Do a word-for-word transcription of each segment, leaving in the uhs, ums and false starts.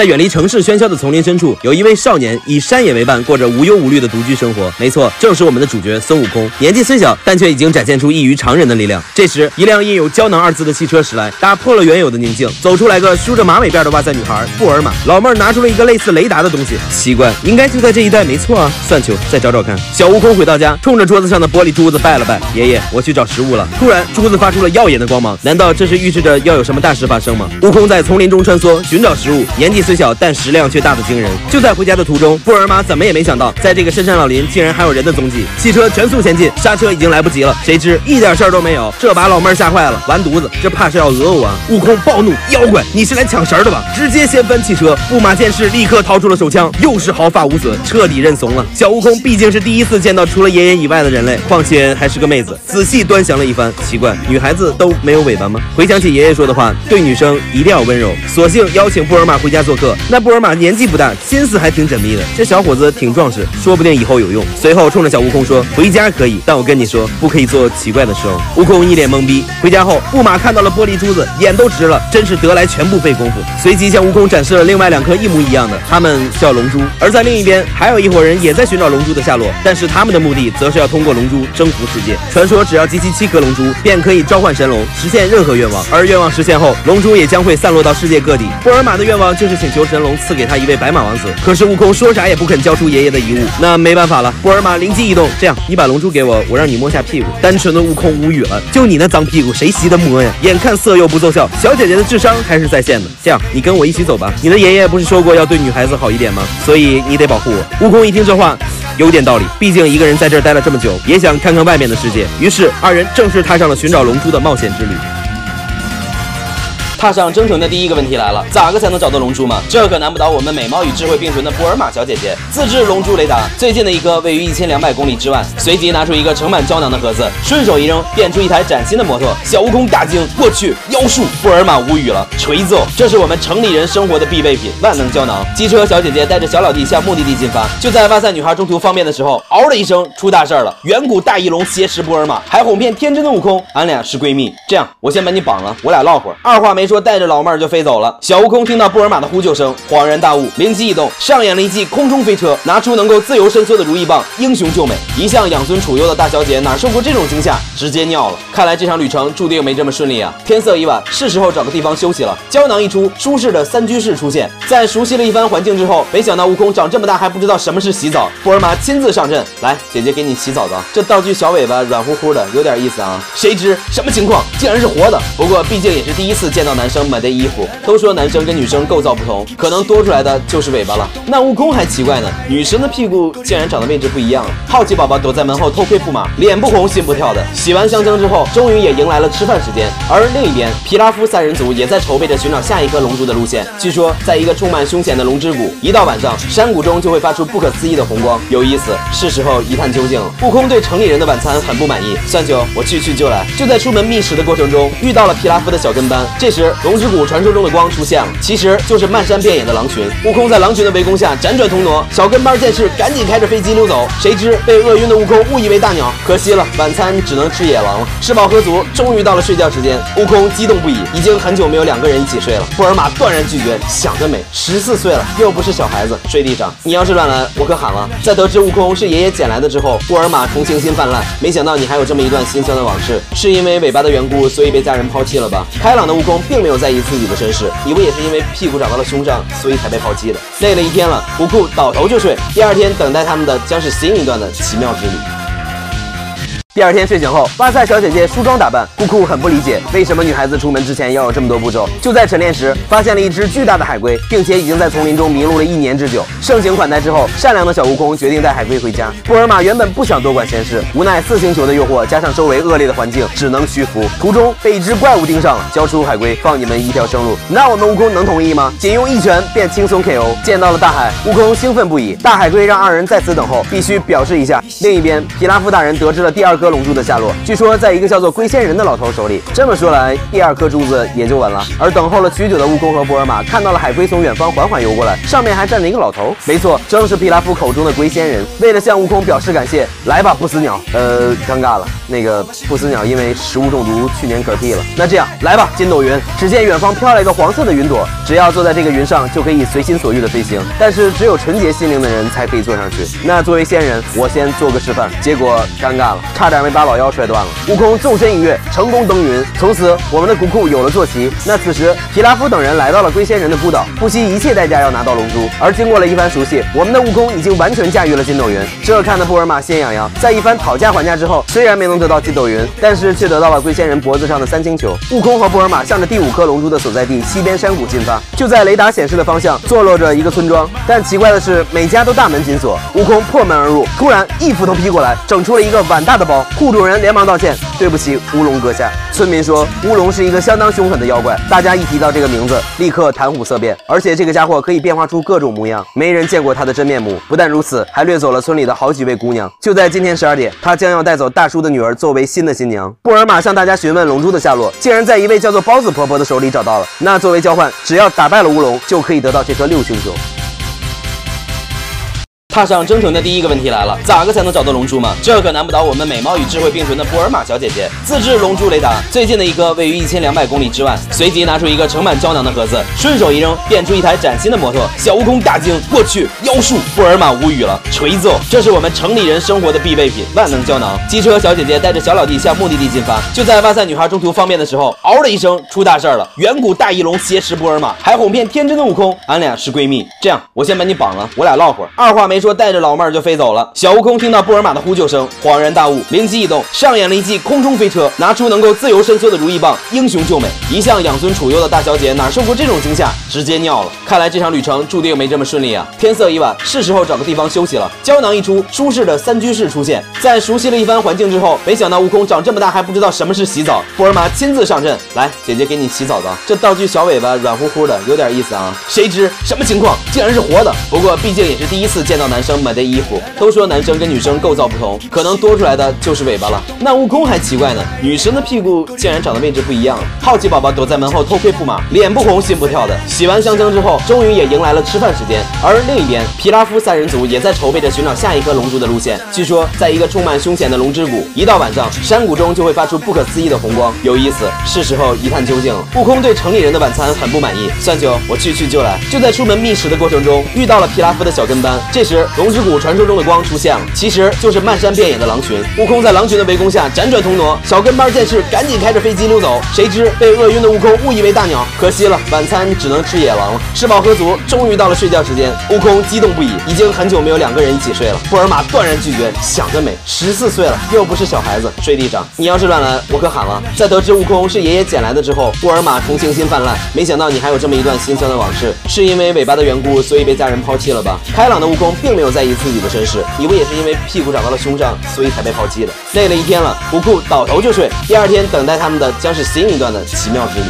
在远离城市喧嚣的丛林深处，有一位少年以山野为伴，过着无忧无虑的独居生活。没错，正是我们的主角孙悟空。年纪虽小，但却已经展现出异于常人的力量。这时，一辆印有胶囊二字的汽车驶来，打破了原有的宁静。走出来个梳着马尾辫的哇塞女孩，布尔玛。老妹儿拿出了一个类似雷达的东西，奇怪，应该就在这一带没错啊。算球，再找找看。小悟空回到家，冲着桌子上的玻璃珠子拜了拜，爷爷，我去找食物了。突然，珠子发出了耀眼的光芒，难道这是预示着要有什么大事发生吗？悟空在丛林中穿梭，寻找食物。年纪虽小，但食量却大得惊人。就在回家的途中，布尔玛怎么也没想到，在这个深山老林竟然还有人的踪迹。汽车全速前进，刹车已经来不及了，谁知一点事儿都没有，这把老妹儿吓坏了，完犊子，这怕是要讹我啊！悟空暴怒，妖怪，你是来抢食儿的吧？直接掀翻汽车。布玛见势，立刻掏出了手枪，又是毫发无损，彻底认怂了。小悟空毕竟是第一次见到除了爷爷以外的人类，况且还是个妹子，仔细端详了一番，奇怪，女孩子都没有尾巴吗？回想起爷爷说的话，对女生一定要温柔，索性邀请布尔玛回家做客。那布尔玛年纪不大，心思还挺缜密的，这小伙子挺壮实，说不定以后有用。随后冲着小悟空说：“回家可以，但我跟你说，不可以做奇怪的事哦。”悟空一脸懵逼。回家后，布玛看到了玻璃珠子，眼都直了，真是得来全不费功夫。随即向悟空展示了另外两颗一模一样的，他们叫龙珠。而在另一边，还有一伙人也在寻找龙珠的下落，但是他们的目的则是要通过龙珠征服世界。传说只要集齐七颗龙珠，便可以召唤神龙，实现任何愿望。而愿望实现后，龙珠也将会散落到世界各地。布尔玛的愿望就是请求神龙赐给他一位白马王子，可是悟空说啥也不肯交出爷爷的遗物。那没办法了，布尔玛灵机一动，这样，你把龙珠给我，我让你摸下屁股。单纯的悟空无语了，就你那脏屁股，谁稀得摸呀？眼看色诱不奏效，小姐姐的智商还是在线的。这样，你跟我一起走吧。你的爷爷不是说过要对女孩子好一点吗？所以你得保护我。悟空一听这话，有点道理，毕竟一个人在这儿待了这么久，也想看看外面的世界。于是二人正式踏上了寻找龙珠的冒险之旅。踏上征程的第一个问题来了，咋个才能找到龙珠嘛？这可难不倒我们美貌与智慧并存的布尔玛小姐姐。自制龙珠雷达，最近的一颗位于一千两百公里之外。随即拿出一个盛满胶囊的盒子，顺手一扔，变出一台崭新的摩托。小悟空大惊，我去，妖术！布尔玛无语了，锤子哦，这是我们城里人生活的必备品，万能胶囊。机车小姐姐带着小老弟向目的地进发。就在哇塞女孩中途方便的时候，嗷的一声出大事了。远古大翼龙挟持布尔玛，还哄骗天真的悟空，俺俩是闺蜜。这样，我先把你绑了，我俩唠会儿。二话没说带着老妹儿就飞走了。小悟空听到布尔玛的呼救声，恍然大悟，灵机一动，上演了一记空中飞车，拿出能够自由伸缩的如意棒，英雄救美。一向养尊处优的大小姐哪受过这种惊吓，直接尿了。看来这场旅程注定没这么顺利啊！天色已晚，是时候找个地方休息了。胶囊一出，舒适的三居室出现。在熟悉了一番环境之后，没想到悟空长这么大还不知道什么是洗澡。布尔玛亲自上阵，来，姐姐给你洗澡澡。这道具小尾巴软乎乎的，有点意思啊。谁知什么情况，竟然是活的。不过毕竟也是第一次见到男生买的衣服，都说男生跟女生构造不同，可能多出来的就是尾巴了。那悟空还奇怪呢，女生的屁股竟然长的位置不一样了。好奇宝宝躲在门后偷窥布玛，脸不红心不跳的。洗完香蒸之后，终于也迎来了吃饭时间。而另一边，皮拉夫三人组也在筹备着寻找下一颗龙珠的路线。据说，在一个充满凶险的龙之谷，一到晚上，山谷中就会发出不可思议的红光。有意思，是时候一探究竟了。悟空对城里人的晚餐很不满意，算球，我去去就来。就在出门觅食的过程中，遇到了皮拉夫的小跟班。这时，龙之谷传说中的光出现了，其实就是漫山遍野的狼群。悟空在狼群的围攻下辗转腾挪，小跟班见势赶紧开着飞机溜走。谁知被饿晕的悟空误以为大鸟，可惜了，晚餐只能吃野狼了。吃饱喝足，终于到了睡觉时间。悟空激动不已，已经很久没有两个人一起睡了。布尔玛断然拒绝，想得美，十四岁了，又不是小孩子，睡地上，你要是乱来，我可喊了。在得知悟空是爷爷捡来的之后，布尔玛同情心泛滥，没想到你还有这么一段心酸的往事，是因为尾巴的缘故，所以被家人抛弃了吧？开朗的悟空并没有在意自己的身世，你不也是因为屁股长到了胸上，所以才被抛弃的？累了一天了，不顾倒头就睡。第二天等待他们的将是新一段的奇妙之旅。第二天睡醒后，哇塞小姐姐梳妆打扮，悟空很不理解，为什么女孩子出门之前要有这么多步骤。就在晨练时，发现了一只巨大的海龟，并且已经在丛林中迷路了一年之久。盛情款待之后，善良的小悟空决定带海龟回家。布尔玛原本不想多管闲事，无奈四星球的诱惑加上周围恶劣的环境，只能屈服。途中被一只怪物盯上了，交出海龟，放你们一条生路。那我们悟空能同意吗？仅用一拳便轻松 K O。见到了大海，悟空兴奋不已。大海龟让二人在此等候，必须表示一下。另一边，皮拉夫大人得知了第二。颗龙珠的下落，据说在一个叫做龟仙人的老头手里。这么说来，第二颗珠子也就稳了。而等候了许久的悟空和波尔玛看到了海龟从远方缓缓游过来，上面还站着一个老头，没错，正是皮拉夫口中的龟仙人。为了向悟空表示感谢，来吧不死鸟，呃，尴尬了，那个不死鸟因为食物中毒去年嗝屁了。那这样，来吧筋斗云。只见远方飘来一个黄色的云朵，只要坐在这个云上，就可以随心所欲的飞行。但是只有纯洁心灵的人才可以坐上去。那作为仙人，我先做个示范，结果尴尬了，差点没把老妖摔断了。悟空纵身一跃，成功登云。从此，我们的古库有了坐骑。那此时，皮拉夫等人来到了龟仙人的孤岛，不惜一切代价要拿到龙珠。而经过了一番熟悉，我们的悟空已经完全驾驭了筋斗云。这看得布尔玛心痒痒，在一番讨价还价之后，虽然没能得到筋斗云，但是却得到了龟仙人脖子上的三星球。悟空和布尔玛向着第五颗龙珠的所在地西边山谷进发，就在雷达显示的方向坐落着一个村庄，但奇怪的是每家都大门紧锁。悟空破门而入，突然一斧头劈过来，整出了一个碗大的包。户主人连忙道歉：“对不起，乌龙阁下。”村民说乌龙是一个相当凶狠的妖怪，大家一提到这个名字立刻谈虎色变，而且这个家伙可以变化出各种模样，没人见过他的真面目。不但如此，还掠走了村里的好几位姑娘。就在今天十二点，他将要带走大叔的女儿作为新的新娘。布尔玛向大家询问龙珠的下落，竟然在一位叫做包子婆婆的手里找到了。那作为交换，只要打败了乌龙，就可以得到这颗六星球。踏上征程的第一个问题来了，咋个才能找到龙珠吗？这可难不倒我们美貌与智慧并存的波尔玛小姐姐。自制龙珠雷达，最近的一个位于一千两百公里之外，随即拿出一个盛满胶囊的盒子，顺手一扔，变出一台崭新的摩托。小悟空大惊，我去，妖术！波尔玛无语了，锤子哦，这是我们城里人生活的必备品，万能胶囊。机车小姐姐带着小老弟向目的地进发，就在哇塞女孩中途方便的时候，嗷的一声出大事了。远古大翼龙挟持波尔玛，还哄骗天真的悟空，俺俩是闺蜜。这样，我先把你绑了，我俩唠会儿。二话没说带着老妹儿就飞走了。小悟空听到布尔玛的呼救声，恍然大悟，灵机一动，上演了一记空中飞车，拿出能够自由伸缩的如意棒，英雄救美。一向养尊处优的大小姐哪受过这种惊吓，直接尿了。看来这场旅程注定没这么顺利啊！天色已晚，是时候找个地方休息了。胶囊一出，舒适的三居室出现。在熟悉了一番环境之后，没想到悟空长这么大还不知道什么是洗澡。布尔玛亲自上阵，来，姐姐给你洗澡澡。这道具小尾巴软乎乎的，有点意思啊。谁知什么情况，竟然是活的。不过毕竟也是第一次见到男生买的衣服，都说男生跟女生构造不同，可能多出来的就是尾巴了。那悟空还奇怪呢，女生的屁股竟然长得位置不一样了。好奇宝宝躲在门后偷窥布马，脸不红心不跳的。洗完香蒸之后，终于也迎来了吃饭时间。而另一边，皮拉夫三人组也在筹备着寻找下一颗龙珠的路线。据说，在一个充满凶险的龙之谷，一到晚上，山谷中就会发出不可思议的红光。有意思，是时候一探究竟了。悟空对城里人的晚餐很不满意，算球，我去去就来。就在出门觅食的过程中，遇到了皮拉夫的小跟班。这时，龙之谷传说中的光出现了，其实就是漫山遍野的狼群。悟空在狼群的围攻下辗转腾挪，小跟班见势赶紧开着飞机溜走。谁知被饿晕的悟空误以为大鸟，可惜了，晚餐只能吃野狼了。吃饱喝足，终于到了睡觉时间。悟空激动不已，已经很久没有两个人一起睡了。布尔玛断然拒绝，想得美，十四岁了又不是小孩子，睡地上，你要是乱来，我可喊了。在得知悟空是爷爷捡来的之后，布尔玛同情心泛滥，没想到你还有这么一段心酸的往事，是因为尾巴的缘故，所以被家人抛弃了吧？开朗的悟空并没有在意自己的身世，以为也是因为屁股长到了胸上，所以才被抛弃的。累了一天了，不顾倒头就睡。第二天等待他们的将是新一段的奇妙之旅。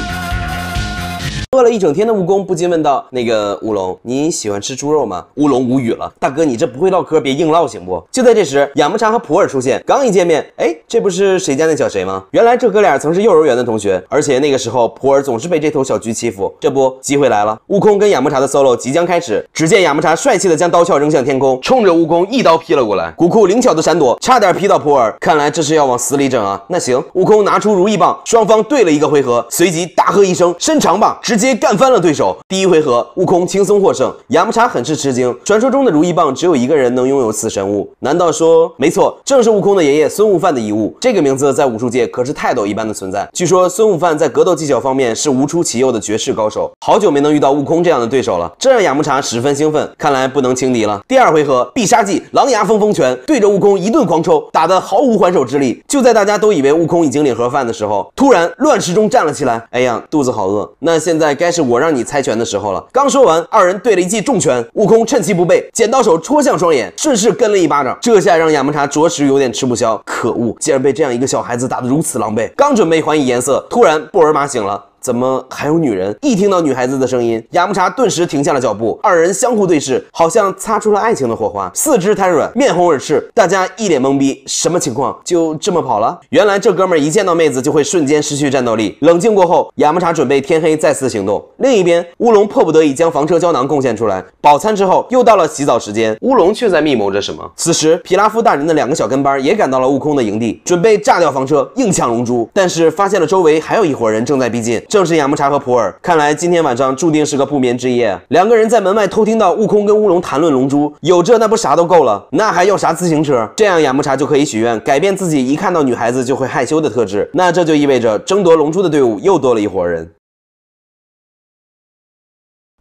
饿了一整天的悟空不禁问道：“那个乌龙，你喜欢吃猪肉吗？”乌龙无语了：“大哥，你这不会唠嗑，别硬唠行不？”就在这时，雅木茶和普洱出现。刚一见面，哎，这不是谁家那小谁吗？原来这哥俩曾是幼儿园的同学，而且那个时候普洱总是被这头小菊欺负。这不，机会来了，悟空跟雅木茶的 solo 即将开始。只见雅木茶帅气的将刀鞘扔向天空，冲着悟空一刀劈了过来。古库灵巧的闪躲，差点劈到普洱。看来这是要往死里整啊！那行，悟空拿出如意棒，双方对了一个回合，随即大喝一声：“伸长棒！”直接。直接干翻了对手。第一回合，悟空轻松获胜。雅木茶很是吃惊，传说中的如意棒只有一个人能拥有此神物，难道说？没错，正是悟空的爷爷孙悟饭的遗物。这个名字在武术界可是泰斗一般的存在。据说孙悟饭在格斗技巧方面是无出其右的绝世高手。好久没能遇到悟空这样的对手了，这让雅木茶十分兴奋。看来不能轻敌了。第二回合，必杀技狼牙风风拳对着悟空一顿狂抽，打得毫无还手之力。就在大家都以为悟空已经领盒饭的时候，突然乱石中站了起来。哎呀，肚子好饿。那现在。该是我让你猜拳的时候了。刚说完，二人对了一记重拳，悟空趁其不备，剪刀手戳向双眼，顺势跟了一巴掌。这下让雅木茶着实有点吃不消，可恶，竟然被这样一个小孩子打得如此狼狈。刚准备还以颜色，突然布尔玛醒了。怎么还有女人？一听到女孩子的声音，雅木茶顿时停下了脚步。二人相互对视，好像擦出了爱情的火花，四肢瘫软，面红耳赤。大家一脸懵逼，什么情况？就这么跑了？原来这哥们儿一见到妹子就会瞬间失去战斗力。冷静过后，雅木茶准备天黑再次行动。另一边，乌龙迫不得已将防车胶囊贡献出来。饱餐之后，又到了洗澡时间，乌龙却在密谋着什么。此时，皮拉夫大人的两个小跟班也赶到了悟空的营地，准备炸掉房车，硬抢龙珠。但是发现了周围还有一伙人正在逼近，正是雅木茶和普洱。看来今天晚上注定是个不眠之夜啊。两个人在门外偷听到悟空跟乌龙谈论龙珠，有这那不啥都够了，那还要啥自行车？这样雅木茶就可以许愿改变自己一看到女孩子就会害羞的特质。那这就意味着争夺龙珠的队伍又多了一伙人。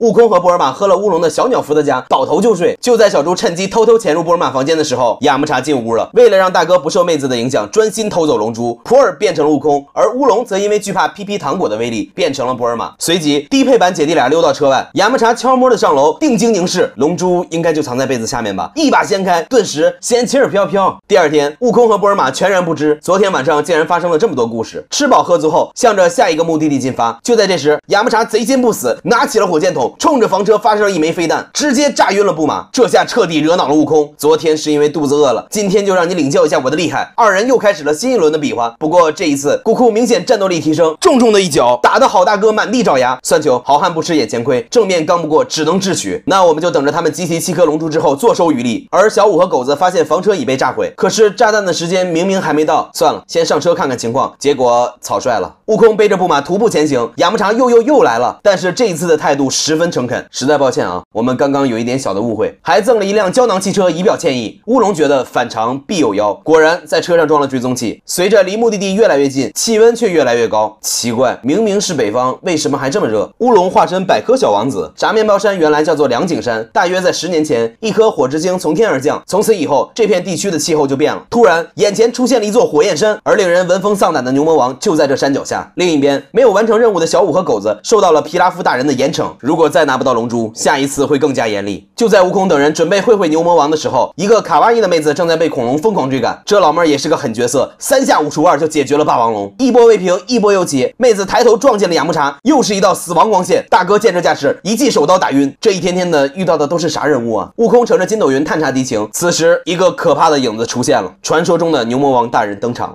悟空和波尔玛喝了乌龙的小鸟福的家，倒头就睡。就在小猪趁机偷偷潜入波尔玛房间的时候，雅木茶进屋了。为了让大哥不受妹子的影响，专心偷走龙珠，普洱变成了悟空，而乌龙则因为惧怕 P P 糖果的威力，变成了波尔玛。随即，低配版姐弟俩溜到车外，雅木茶悄摸的上楼，定睛凝视，龙珠应该就藏在被子下面吧。一把掀开，顿时仙气儿飘飘。第二天，悟空和波尔玛全然不知，昨天晚上竟然发生了这么多故事。吃饱喝足后，向着下一个目的地进发。就在这时，雅木茶贼心不死，拿起了火箭筒。冲着房车发射了一枚飞弹，直接炸晕了布马。这下彻底惹恼了悟空。昨天是因为肚子饿了，今天就让你领教一下我的厉害。二人又开始了新一轮的比划，不过这一次姑姑明显战斗力提升，重重的一脚打得好大哥满地找牙。算球，好汉不吃眼前亏，正面刚不过只能智取。那我们就等着他们集齐七颗龙珠之后坐收渔利。而小五和狗子发现房车已被炸毁，可是炸弹的时间明明还没到，算了，先上车看看情况。结果草率了，悟空背着布马徒步前行，雅木茶又又又来了，但是这一次的态度十分分诚恳，实在抱歉啊，我们刚刚有一点小的误会，还赠了一辆胶囊汽车以表歉意。乌龙觉得反常必有妖，果然在车上装了追踪器。随着离目的地越来越近，气温却越来越高，奇怪，明明是北方，为什么还这么热？乌龙化身百科小王子，炸面包山原来叫做良井山，大约在十年前，一颗火之晶从天而降，从此以后，这片地区的气候就变了。突然，眼前出现了一座火焰山，而令人闻风丧胆的牛魔王就在这山脚下。另一边，没有完成任务的小五和狗子受到了皮拉夫大人的严惩，如果再拿不到龙珠，下一次会更加严厉。就在悟空等人准备会会牛魔王的时候，一个卡哇伊的妹子正在被恐龙疯狂追赶。这老妹儿也是个狠角色，三下五除二就解决了霸王龙。一波未平，一波又起，妹子抬头撞见了雅木茶，又是一道死亡光线。大哥见这架势，一记手刀打晕。这一天天的遇到的都是啥人物啊？悟空乘着筋斗云探查敌情。此时，一个可怕的影子出现了，传说中的牛魔王大人登场。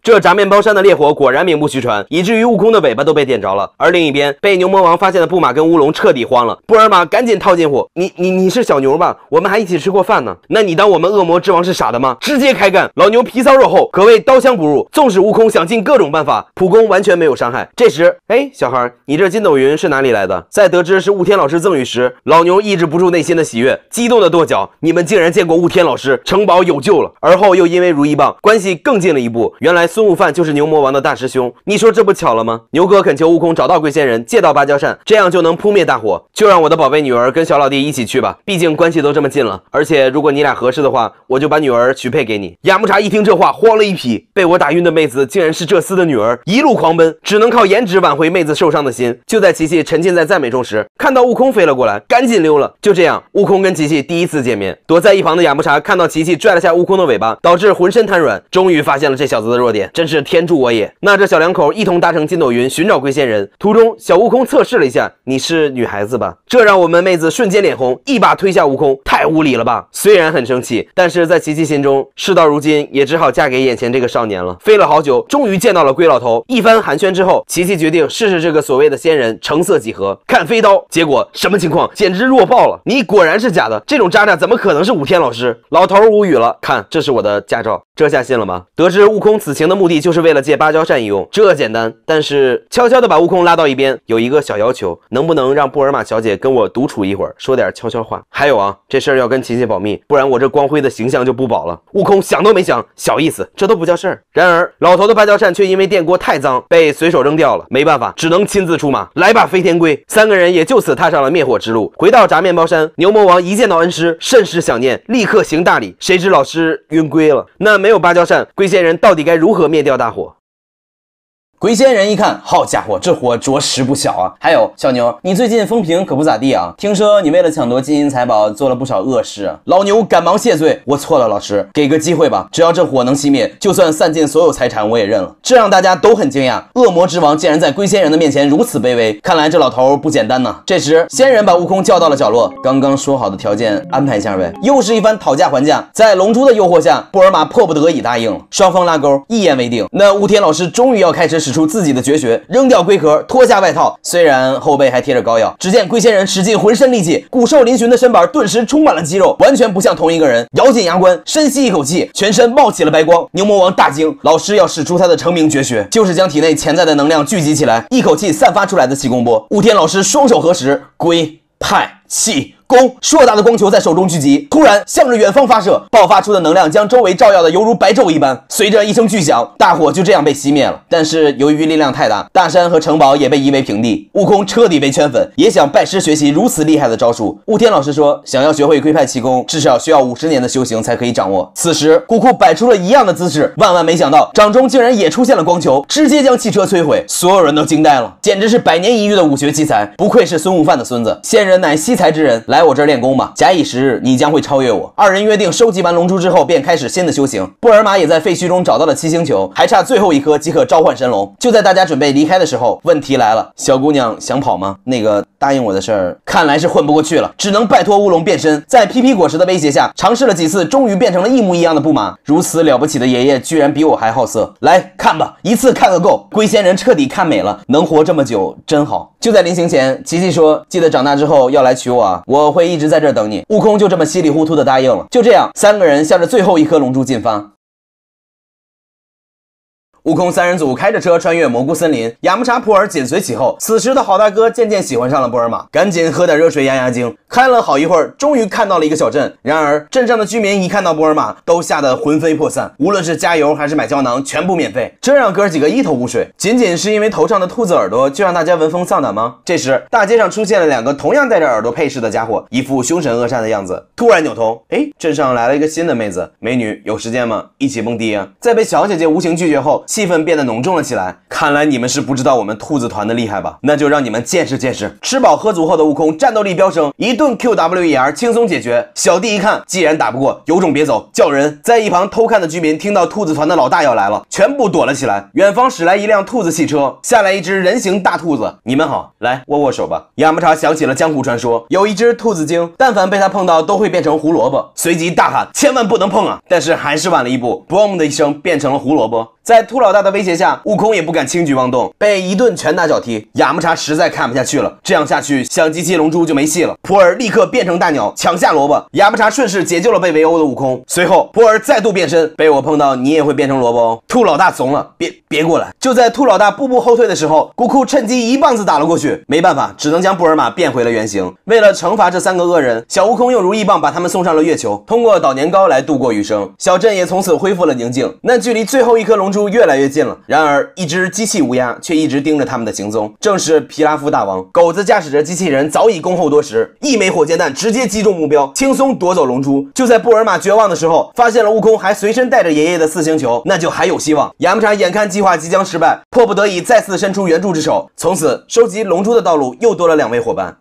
这炸面包山的烈火果然名不虚传，以至于悟空的尾巴都被点着了。而另一边，被牛魔王发现的布马跟乌龙彻底慌了，布尔玛赶紧套近乎：“你你你是小牛吧？我们还一起吃过饭呢。那你当我们恶魔之王是傻的吗？”直接开干，老牛皮糙肉厚，可谓刀枪不入。纵使悟空想尽各种办法，普攻完全没有伤害。这时，哎，小孩，你这筋斗云是哪里来的？在得知是悟天老师赠予时，老牛抑制不住内心的喜悦，激动的跺脚：“你们竟然见过悟天老师，城堡有救了！”而后又因为如意棒，关系更近了一步。原来。孙悟饭就是牛魔王的大师兄，你说这不巧了吗？牛哥恳求悟空找到龟仙人，借到芭蕉扇，这样就能扑灭大火。就让我的宝贝女儿跟小老弟一起去吧，毕竟关系都这么近了。而且如果你俩合适的话，我就把女儿许配给你。雅木茶一听这话，慌了一匹，被我打晕的妹子竟然是这厮的女儿，一路狂奔，只能靠颜值挽回妹子受伤的心。就在琪琪沉浸在赞美中时，看到悟空飞了过来，赶紧溜了。就这样，悟空跟琪琪第一次见面。躲在一旁的雅木茶看到琪琪拽了下悟空的尾巴，导致浑身瘫软，终于发现了这小子的弱点。真是天助我也！那这小两口一同搭乘筋斗云寻找龟仙人，途中小悟空测试了一下，你是女孩子吧？这让我们妹子瞬间脸红，一把推下悟空，太无理了吧！虽然很生气，但是在琪琪心中，事到如今也只好嫁给眼前这个少年了。飞了好久，终于见到了龟老头。一番寒暄之后，琪琪决定试试这个所谓的仙人成色几何。看飞刀，结果什么情况？简直弱爆了！你果然是假的，这种渣渣怎么可能是武天老师？老头无语了，看这是我的驾照，这下信了吧？得知悟空此行的目的就是为了借芭蕉扇一用，这简单。但是悄悄的把悟空拉到一边，有一个小要求，能不能让布尔玛小姐跟我独处一会儿，说点悄悄话？还有啊，这事儿要跟琪琪保密，不然我这光辉的形象就不保了。悟空想都没想，小意思，这都不叫事儿。然而老头的芭蕉扇却因为电锅太脏，被随手扔掉了，没办法，只能亲自出马，来把飞天龟。三个人也就此踏上了灭火之路。回到炸面包山，牛魔王一见到恩师，甚是想念，立刻行大礼。谁知老师晕龟了，那没有芭蕉扇，龟仙人到底该如何灭掉大火？鬼仙人一看，好家伙，这火着实不小啊！还有小牛，你最近风评可不咋地啊！听说你为了抢夺金银财宝做了不少恶事啊！老牛赶忙谢罪，我错了，老师，给个机会吧！只要这火能熄灭，就算散尽所有财产我也认了。这让大家都很惊讶，恶魔之王竟然在龟仙人的面前如此卑微，看来这老头不简单呐！这时，仙人把悟空叫到了角落，刚刚说好的条件安排一下呗！又是一番讨价还价，在龙珠的诱惑下，布尔玛迫不得已答应了，双方拉钩，一言为定。那悟天老师终于要开始使出自己的绝学，扔掉龟壳，脱下外套，虽然后背还贴着膏药。只见龟仙人使尽浑身力气，骨瘦嶙峋的身板顿时充满了肌肉，完全不像同一个人。咬紧牙关，深吸一口气，全身冒起了白光。牛魔王大惊，老师要使出他的成名绝学，就是将体内潜在的能量聚集起来，一口气散发出来的气功波。悟天老师双手合十，龟派气功，硕大的光球在手中聚集，突然向着远方发射，爆发出的能量将周围照耀的犹如白昼一般。随着一声巨响，大火就这样被熄灭了。但是由于力量太大，大山和城堡也被夷为平地。悟空彻底被圈粉，也想拜师学习如此厉害的招数。悟天老师说，想要学会龟派气功，至少需要五十年的修行才可以掌握。此时，姑姑摆出了一样的姿势，万万没想到，掌中竟然也出现了光球，直接将汽车摧毁。所有人都惊呆了，简直是百年一遇的武学奇才，不愧是孙悟饭的孙子。仙人乃惜才之人，来。来我这儿练功吧，假以时日，你将会超越我。二人约定，收集完龙珠之后便开始新的修行。布尔玛也在废墟中找到了七星球，还差最后一颗即可召唤神龙。就在大家准备离开的时候，问题来了：小姑娘想跑吗？那个答应我的事儿，看来是混不过去了，只能拜托乌龙变身。在皮皮果实的威胁下，尝试了几次，终于变成了一模一样的布马。如此了不起的爷爷，居然比我还好色。来看吧，一次看个够。龟仙人彻底看美了，能活这么久真好。就在临行前，琪琪说：“记得长大之后要来娶我啊，我。”我会一直在这儿等你。悟空就这么稀里糊涂的答应了。就这样，三个人向着最后一颗龙珠进发。悟空三人组开着车穿越蘑菇森林，雅木茶、普洱紧随其后。此时的好大哥渐渐喜欢上了布尔玛，赶紧喝点热水压压惊。开了好一会儿，终于看到了一个小镇。然而镇上的居民一看到布尔玛，都吓得魂飞魄散，无论是加油还是买胶囊，全部免费。这让哥几个一头雾水，仅仅是因为头上的兔子耳朵就让大家闻风丧胆吗？这时大街上出现了两个同样戴着耳朵配饰的家伙，一副凶神恶煞的样子。突然扭头，哎，镇上来了一个新的妹子，美女有时间吗？一起蹦迪啊！在被小姐姐无情拒绝后，气氛变得浓重了起来，看来你们是不知道我们兔子团的厉害吧？那就让你们见识见识。吃饱喝足后的悟空战斗力飙升，一顿 Q W E R 轻松解决。小弟一看，既然打不过，有种别走，叫人。在一旁偷看的居民听到兔子团的老大要来了，全部躲了起来。远方驶来一辆兔子汽车，下来一只人形大兔子。你们好，来握握手吧。雅木茶想起了江湖传说，有一只兔子精，但凡被他碰到都会变成胡萝卜，随即大喊：“千万不能碰啊！”但是还是晚了一步，嘣的一声变成了胡萝卜。在兔老大的威胁下，悟空也不敢轻举妄动，被一顿拳打脚踢。雅木茶实在看不下去了，这样下去想集齐龙珠就没戏了。普洱立刻变成大鸟，抢下萝卜。雅木茶顺势解救了被围殴的悟空。随后，普洱再度变身，被我碰到你也会变成萝卜哦。兔老大怂了，别别过来！就在兔老大步步后退的时候，姑姑趁机一棒子打了过去。没办法，只能将布尔玛变回了原形。为了惩罚这三个恶人，小悟空用如意棒把他们送上了月球，通过捣年糕来度过余生。小镇也从此恢复了宁静。那距离最后一颗龙珠越来越近了，然而一只机器乌鸦却一直盯着他们的行踪，正是皮拉夫大王。狗子驾驶着机器人早已恭候多时，一枚火箭弹直接击中目标，轻松夺走龙珠。就在布尔玛绝望的时候，发现了悟空还随身带着爷爷的四星球，那就还有希望。雅木茶眼看计划即将失败，迫不得已再次伸出援助之手，从此收集龙珠的道路又多了两位伙伴。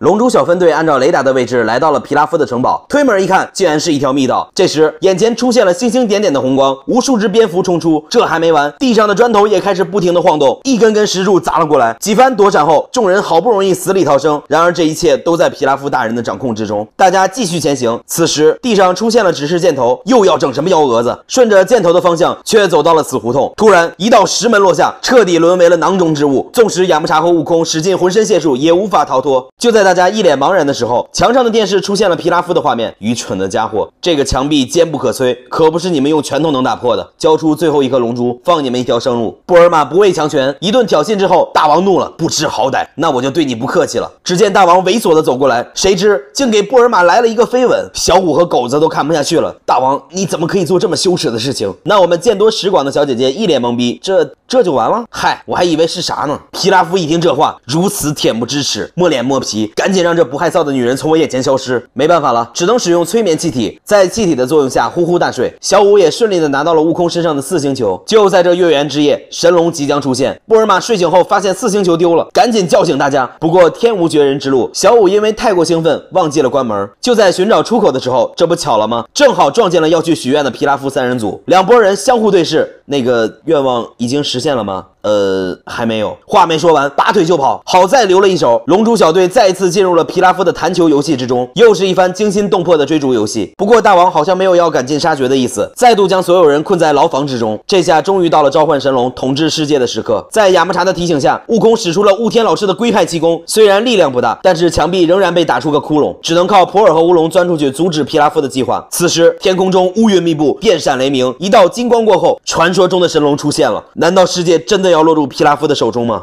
龙珠小分队按照雷达的位置来到了皮拉夫的城堡，推门一看，竟然是一条密道。这时，眼前出现了星星点点的红光，无数只蝙蝠冲出。这还没完，地上的砖头也开始不停的晃动，一根根石柱砸了过来。几番躲闪后，众人好不容易死里逃生。然而这一切都在皮拉夫大人的掌控之中。大家继续前行。此时，地上出现了指示箭头，又要整什么幺蛾子？顺着箭头的方向，却走到了死胡同。突然，一道石门落下，彻底沦为了囊中之物。纵使雅木茶和悟空使尽浑身解数，也无法逃脱。就在大家一脸茫然的时候，墙上的电视出现了皮拉夫的画面。愚蠢的家伙，这个墙壁坚不可摧，可不是你们用拳头能打破的。交出最后一颗龙珠，放你们一条生路。布尔玛不畏强权，一顿挑衅之后，大王怒了，不知好歹，那我就对你不客气了。只见大王猥琐的走过来，谁知竟给布尔玛来了一个飞吻。小虎和狗子都看不下去了，大王你怎么可以做这么羞耻的事情？那我们见多识广的小姐姐一脸懵逼，这这就完了？嗨，我还以为是啥呢。皮拉夫一听这话，如此恬不知耻，摸脸摸皮。赶紧让这不害臊的女人从我眼前消失。没办法了，只能使用催眠气体，在气体的作用下呼呼大睡。小五也顺利的拿到了悟空身上的四星球。就在这月圆之夜，神龙即将出现。布尔玛睡醒后发现四星球丢了，赶紧叫醒大家。不过天无绝人之路，小五因为太过兴奋，忘记了关门。就在寻找出口的时候，这不巧了吗？正好撞见了要去许愿的皮拉夫三人组，两拨人相互对视。那个愿望已经实现了吗？呃，还没有。话没说完，拔腿就跑。好在留了一手，龙珠小队再一次进入了皮拉夫的弹球游戏之中，又是一番惊心动魄的追逐游戏。不过大王好像没有要赶尽杀绝的意思，再度将所有人困在牢房之中。这下终于到了召唤神龙统治世界的时刻。在雅木茶的提醒下，悟空使出了悟天老师的龟派气功，虽然力量不大，但是墙壁仍然被打出个窟窿，只能靠普洱和乌龙钻出去阻止皮拉夫的计划。此时天空中乌云密布，电闪雷鸣，一道金光过后，传说中的神龙出现了。难道世界真的要落入皮拉夫的手中吗？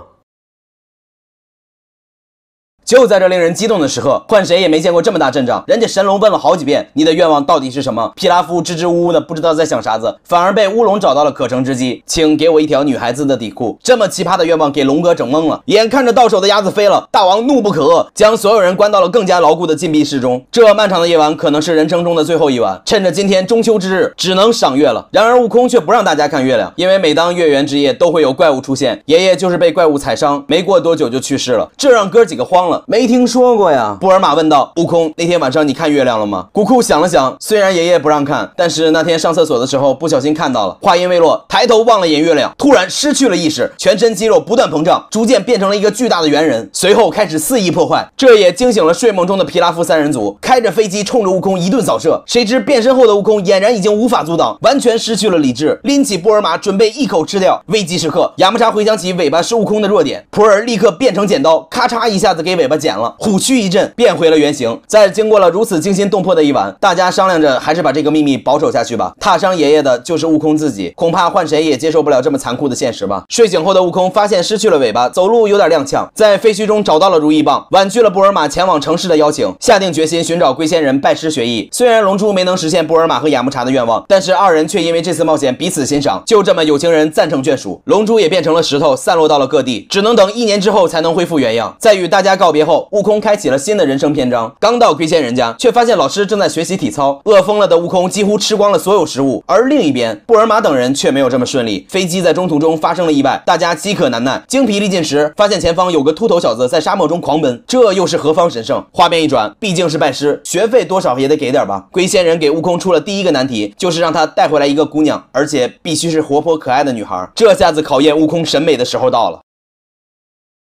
就在这令人激动的时刻，换谁也没见过这么大阵仗。人家神龙问了好几遍，你的愿望到底是什么？皮拉夫支支吾吾的，不知道在想啥子，反而被乌龙找到了可乘之机。请给我一条女孩子的底裤。这么奇葩的愿望给龙哥整懵了，眼看着到手的鸭子飞了，大王怒不可遏，将所有人关到了更加牢固的禁闭室中。这漫长的夜晚可能是人生中的最后一晚，趁着今天中秋之日，只能赏月了。然而悟空却不让大家看月亮，因为每当月圆之夜都会有怪物出现，爷爷就是被怪物踩伤，没过多久就去世了。这让哥几个慌了。没听说过呀？布尔玛问道。悟空，那天晚上你看月亮了吗？古库想了想，虽然爷爷不让看，但是那天上厕所的时候不小心看到了。话音未落，抬头望了眼月亮，突然失去了意识，全身肌肉不断膨胀，逐渐变成了一个巨大的圆人，随后开始肆意破坏。这也惊醒了睡梦中的皮拉夫三人组，开着飞机冲着悟空一顿扫射。谁知变身后的悟空俨然已经无法阻挡，完全失去了理智，拎起布尔玛准备一口吃掉。危机时刻，雅木茶回想起尾巴是悟空的弱点，普洱立刻变成剪刀，咔嚓一下子给尾巴。尾巴剪了，虎躯一震，变回了原形。在经过了如此惊心动魄的一晚，大家商量着还是把这个秘密保守下去吧。踏伤爷爷的就是悟空自己，恐怕换谁也接受不了这么残酷的现实吧。睡醒后的悟空发现失去了尾巴，走路有点踉跄，在废墟中找到了如意棒，婉拒了布尔玛前往城市的邀请，下定决心寻找龟仙人拜师学艺。虽然龙珠没能实现布尔玛和雅木茶的愿望，但是二人却因为这次冒险彼此欣赏，就这么有情人暂成眷属。龙珠也变成了石头，散落到了各地，只能等一年之后才能恢复原样。在与大家告别别后，悟空开启了新的人生篇章。刚到龟仙人家，却发现老师正在学习体操。饿疯了的悟空几乎吃光了所有食物。而另一边，布尔玛等人却没有这么顺利。飞机在中途中发生了意外，大家饥渴难耐，精疲力尽时，发现前方有个秃头小子在沙漠中狂奔。这又是何方神圣？画面一转，毕竟是拜师，学费多少也得给点吧。龟仙人给悟空出了第一个难题，就是让他带回来一个姑娘，而且必须是活泼可爱的女孩。这下子考验悟空审美的时候到了。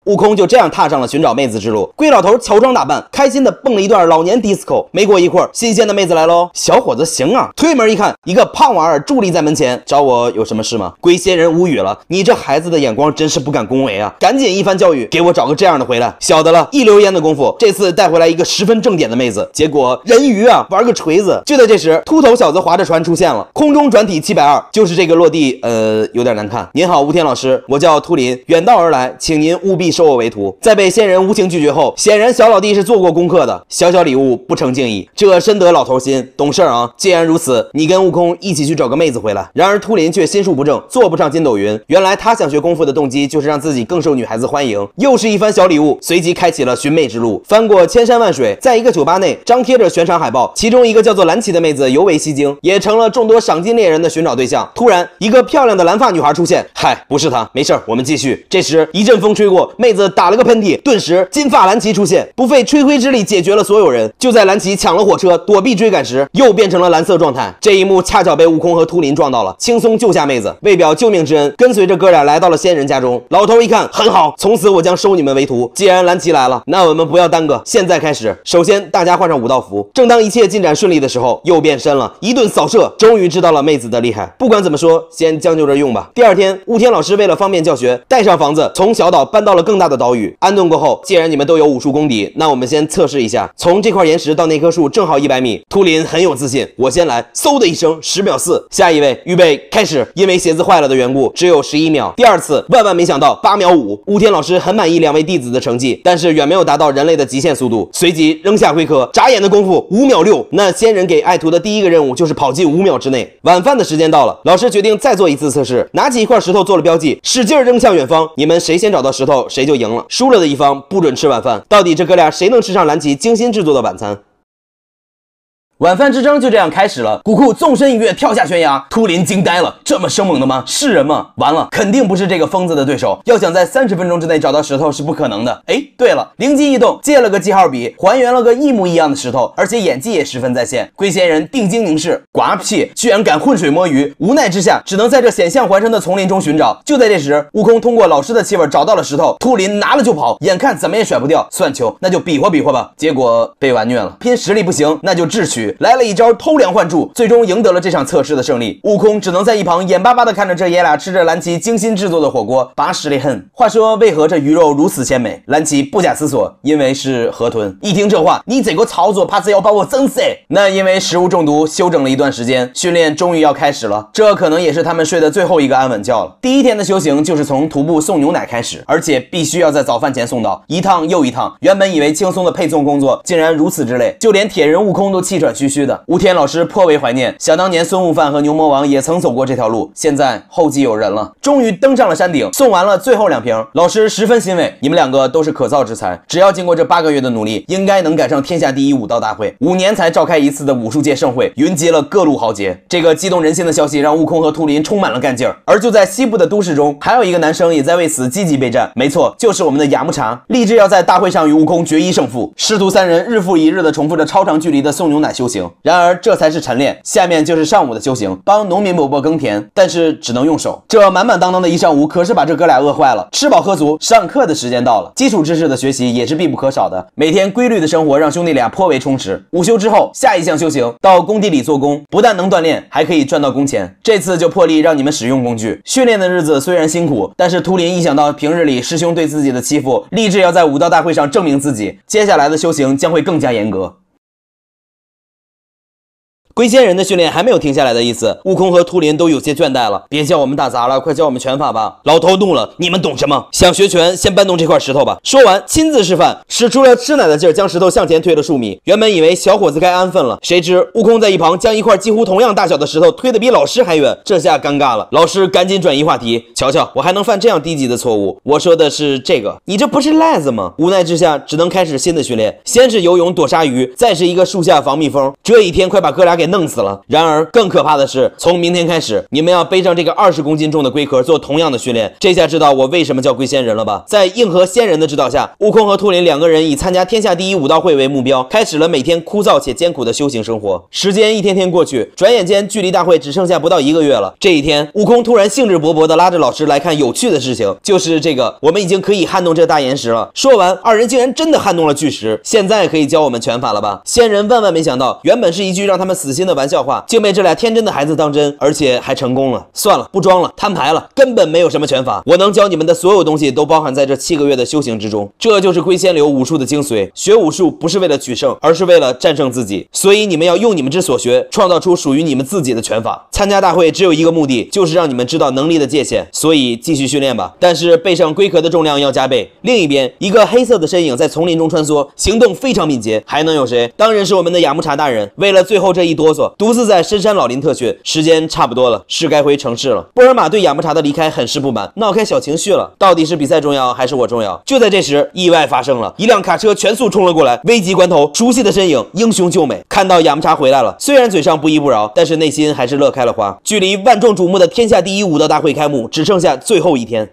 悟空就这样踏上了寻找妹子之路。龟老头乔装打扮，开心的蹦了一段老年 disco。没过一会儿，新鲜的妹子来喽。小伙子行啊！推门一看，一个胖娃儿伫立在门前，找我有什么事吗？龟仙人无语了，你这孩子的眼光真是不敢恭维啊！赶紧一番教育，给我找个这样的回来。晓得了，一溜烟的功夫，这次带回来一个十分正点的妹子。结果人鱼啊，玩个锤子。就在这时，秃头小子划着船出现了，空中转体七百二，就是这个落地，呃，有点难看。您好，吴天老师，我叫秃林，远道而来，请您务必收我为徒。在被仙人无情拒绝后，显然小老弟是做过功课的，小小礼物不成敬意，这深得老头心，懂事啊。既然如此，你跟悟空一起去找个妹子回来。然而秃林却心术不正，坐不上筋斗云。原来他想学功夫的动机就是让自己更受女孩子欢迎。又是一番小礼物，随即开启了寻妹之路。翻过千山万水，在一个酒吧内张贴着悬赏海报，其中一个叫做蓝旗的妹子尤为吸睛，也成了众多赏金猎人的寻找对象。突然，一个漂亮的蓝发女孩出现，嗨，不是她，没事，我们继续。这时一阵风吹过，妹妹子打了个喷嚏，顿时金发蓝旗出现，不费吹灰之力解决了所有人。就在蓝旗抢了火车躲避追赶时，又变成了蓝色状态。这一幕恰巧被悟空和秃林撞到了，轻松救下妹子。为表救命之恩，跟随着哥俩来到了仙人家中。老头一看，很好，从此我将收你们为徒。既然蓝旗来了，那我们不要耽搁，现在开始。首先大家换上武道服。正当一切进展顺利的时候，又变身了，一顿扫射，终于知道了妹子的厉害。不管怎么说，先将就着用吧。第二天，悟天老师为了方便教学，带上房子从小岛搬到了更大的岛屿。安顿过后，既然你们都有武术功底，那我们先测试一下。从这块岩石到那棵树正好一百米。秃林很有自信，我先来。嗖的一声，十秒四。下一位，预备开始。因为鞋子坏了的缘故，只有十一秒。第二次，万万没想到，八秒五。悟天老师很满意两位弟子的成绩，但是远没有达到人类的极限速度，随即扔下龟壳。眨眼的功夫，五秒六。那仙人给爱徒的第一个任务就是跑进五秒之内。晚饭的时间到了，老师决定再做一次测试，拿起一块石头做了标记，使劲扔向远方。你们谁先找到石头，谁谁就赢了。输了的一方不准吃晚饭。到底这哥俩谁能吃上蓝旗精心制作的晚餐？ 晚饭之争就这样开始了。古库纵身一跃跳下悬崖，秃林惊呆了，这么生猛的吗？是人吗？完了，肯定不是这个疯子的对手。要想在三十分钟之内找到石头是不可能的。哎，对了，灵机一动，借了个记号笔，还原了个一模一样的石头，而且演技也十分在线。龟仙人定睛凝视，瓜屁，居然敢浑水摸鱼！无奈之下，只能在这险象环生的丛林中寻找。就在这时，悟空通过老师的气味找到了石头，秃林拿了就跑，眼看怎么也甩不掉，算球，那就比划比划吧。结果被完虐了，拼实力不行，那就智取。 来了一招偷梁换柱，最终赢得了这场测试的胜利。悟空只能在一旁眼巴巴地看着这爷俩吃着蓝旗精心制作的火锅，拔实力恨。话说，为何这鱼肉如此鲜美？蓝旗不假思索，因为是河豚。一听这话，你这个操作，怕是要把我整死！那因为食物中毒休整了一段时间，训练终于要开始了。这可能也是他们睡的最后一个安稳觉了。第一天的修行就是从徒步送牛奶开始，而且必须要在早饭前送到，一趟又一趟。原本以为轻松的配送工作，竟然如此之累，就连铁人悟空都气喘 虚虚的。吴天老师颇为怀念，想当年孙悟饭和牛魔王也曾走过这条路，现在后继有人了，终于登上了山顶。送完了最后两瓶，老师十分欣慰，你们两个都是可造之才，只要经过这八个月的努力，应该能赶上天下第一武道大会。五年才召开一次的武术界盛会，云集了各路豪杰。这个激动人心的消息让悟空和秃林充满了干劲儿。而就在西部的都市中，还有一个男生也在为此积极备战，没错，就是我们的雅木茶，立志要在大会上与悟空决一胜负。师徒三人日复一日的重复着超长距离的送牛奶 修行，然而这才是晨练，下面就是上午的修行，帮农民伯伯耕田，但是只能用手。这满满当当的一上午，可是把这哥俩饿坏了。吃饱喝足，上课的时间到了，基础知识的学习也是必不可少的。每天规律的生活让兄弟俩颇为充实。午休之后，下一项修行，到工地里做工，不但能锻炼，还可以赚到工钱。这次就破例让你们使用工具。训练的日子虽然辛苦，但是秃林一想到平日里师兄对自己的欺负，立志要在武道大会上证明自己。接下来的修行将会更加严格。 龟仙人的训练还没有停下来的意思，悟空和秃林都有些倦怠了。别叫我们打杂了，快教我们拳法吧！老头怒了，你们懂什么？想学拳，先搬动这块石头吧！说完，亲自示范，使出了吃奶的劲儿，将石头向前推了数米。原本以为小伙子该安分了，谁知悟空在一旁将一块几乎同样大小的石头推得比老师还远，这下尴尬了。老师赶紧转移话题，瞧瞧我还能犯这样低级的错误！我说的是这个，你这不是赖子吗？无奈之下，只能开始新的训练，先是游泳躲鲨鱼，再是一个树下防蜜蜂。这一天快把哥俩给 弄死了！然而更可怕的是，从明天开始，你们要背上这个二十公斤重的龟壳做同样的训练。这下知道我为什么叫龟仙人了吧？在硬核仙人的指导下，悟空和秃林两个人以参加天下第一武道会为目标，开始了每天枯燥且艰苦的修行生活。时间一天天过去，转眼间距离大会只剩下不到一个月了。这一天，悟空突然兴致勃勃地拉着老师来看有趣的事情，就是这个，我们已经可以撼动这大岩石了。说完，二人竟然真的撼动了巨石。现在可以教我们拳法了吧？仙人万万没想到，原本是一句让他们死心 新的玩笑话竟被这俩天真的孩子当真，而且还成功了。算了，不装了，摊牌了，根本没有什么拳法。我能教你们的所有东西都包含在这七个月的修行之中。这就是龟仙流武术的精髓。学武术不是为了取胜，而是为了战胜自己。所以你们要用你们之所学，创造出属于你们自己的拳法。参加大会只有一个目的，就是让你们知道能力的界限。所以继续训练吧，但是背上龟壳的重量要加倍。另一边，一个黑色的身影在丛林中穿梭，行动非常敏捷。还能有谁？当然是我们的雅木茶大人。为了最后这一多 独自在深山老林特训，时间差不多了，是该回城市了。波尔玛对雅木茶的离开很是不满，闹开小情绪了。到底是比赛重要还是我重要？就在这时，意外发生了，一辆卡车全速冲了过来。危急关头，熟悉的身影，英雄救美。看到雅木茶回来了，虽然嘴上不依不饶，但是内心还是乐开了花。距离万众瞩目的天下第一武道大会开幕只剩下最后一天。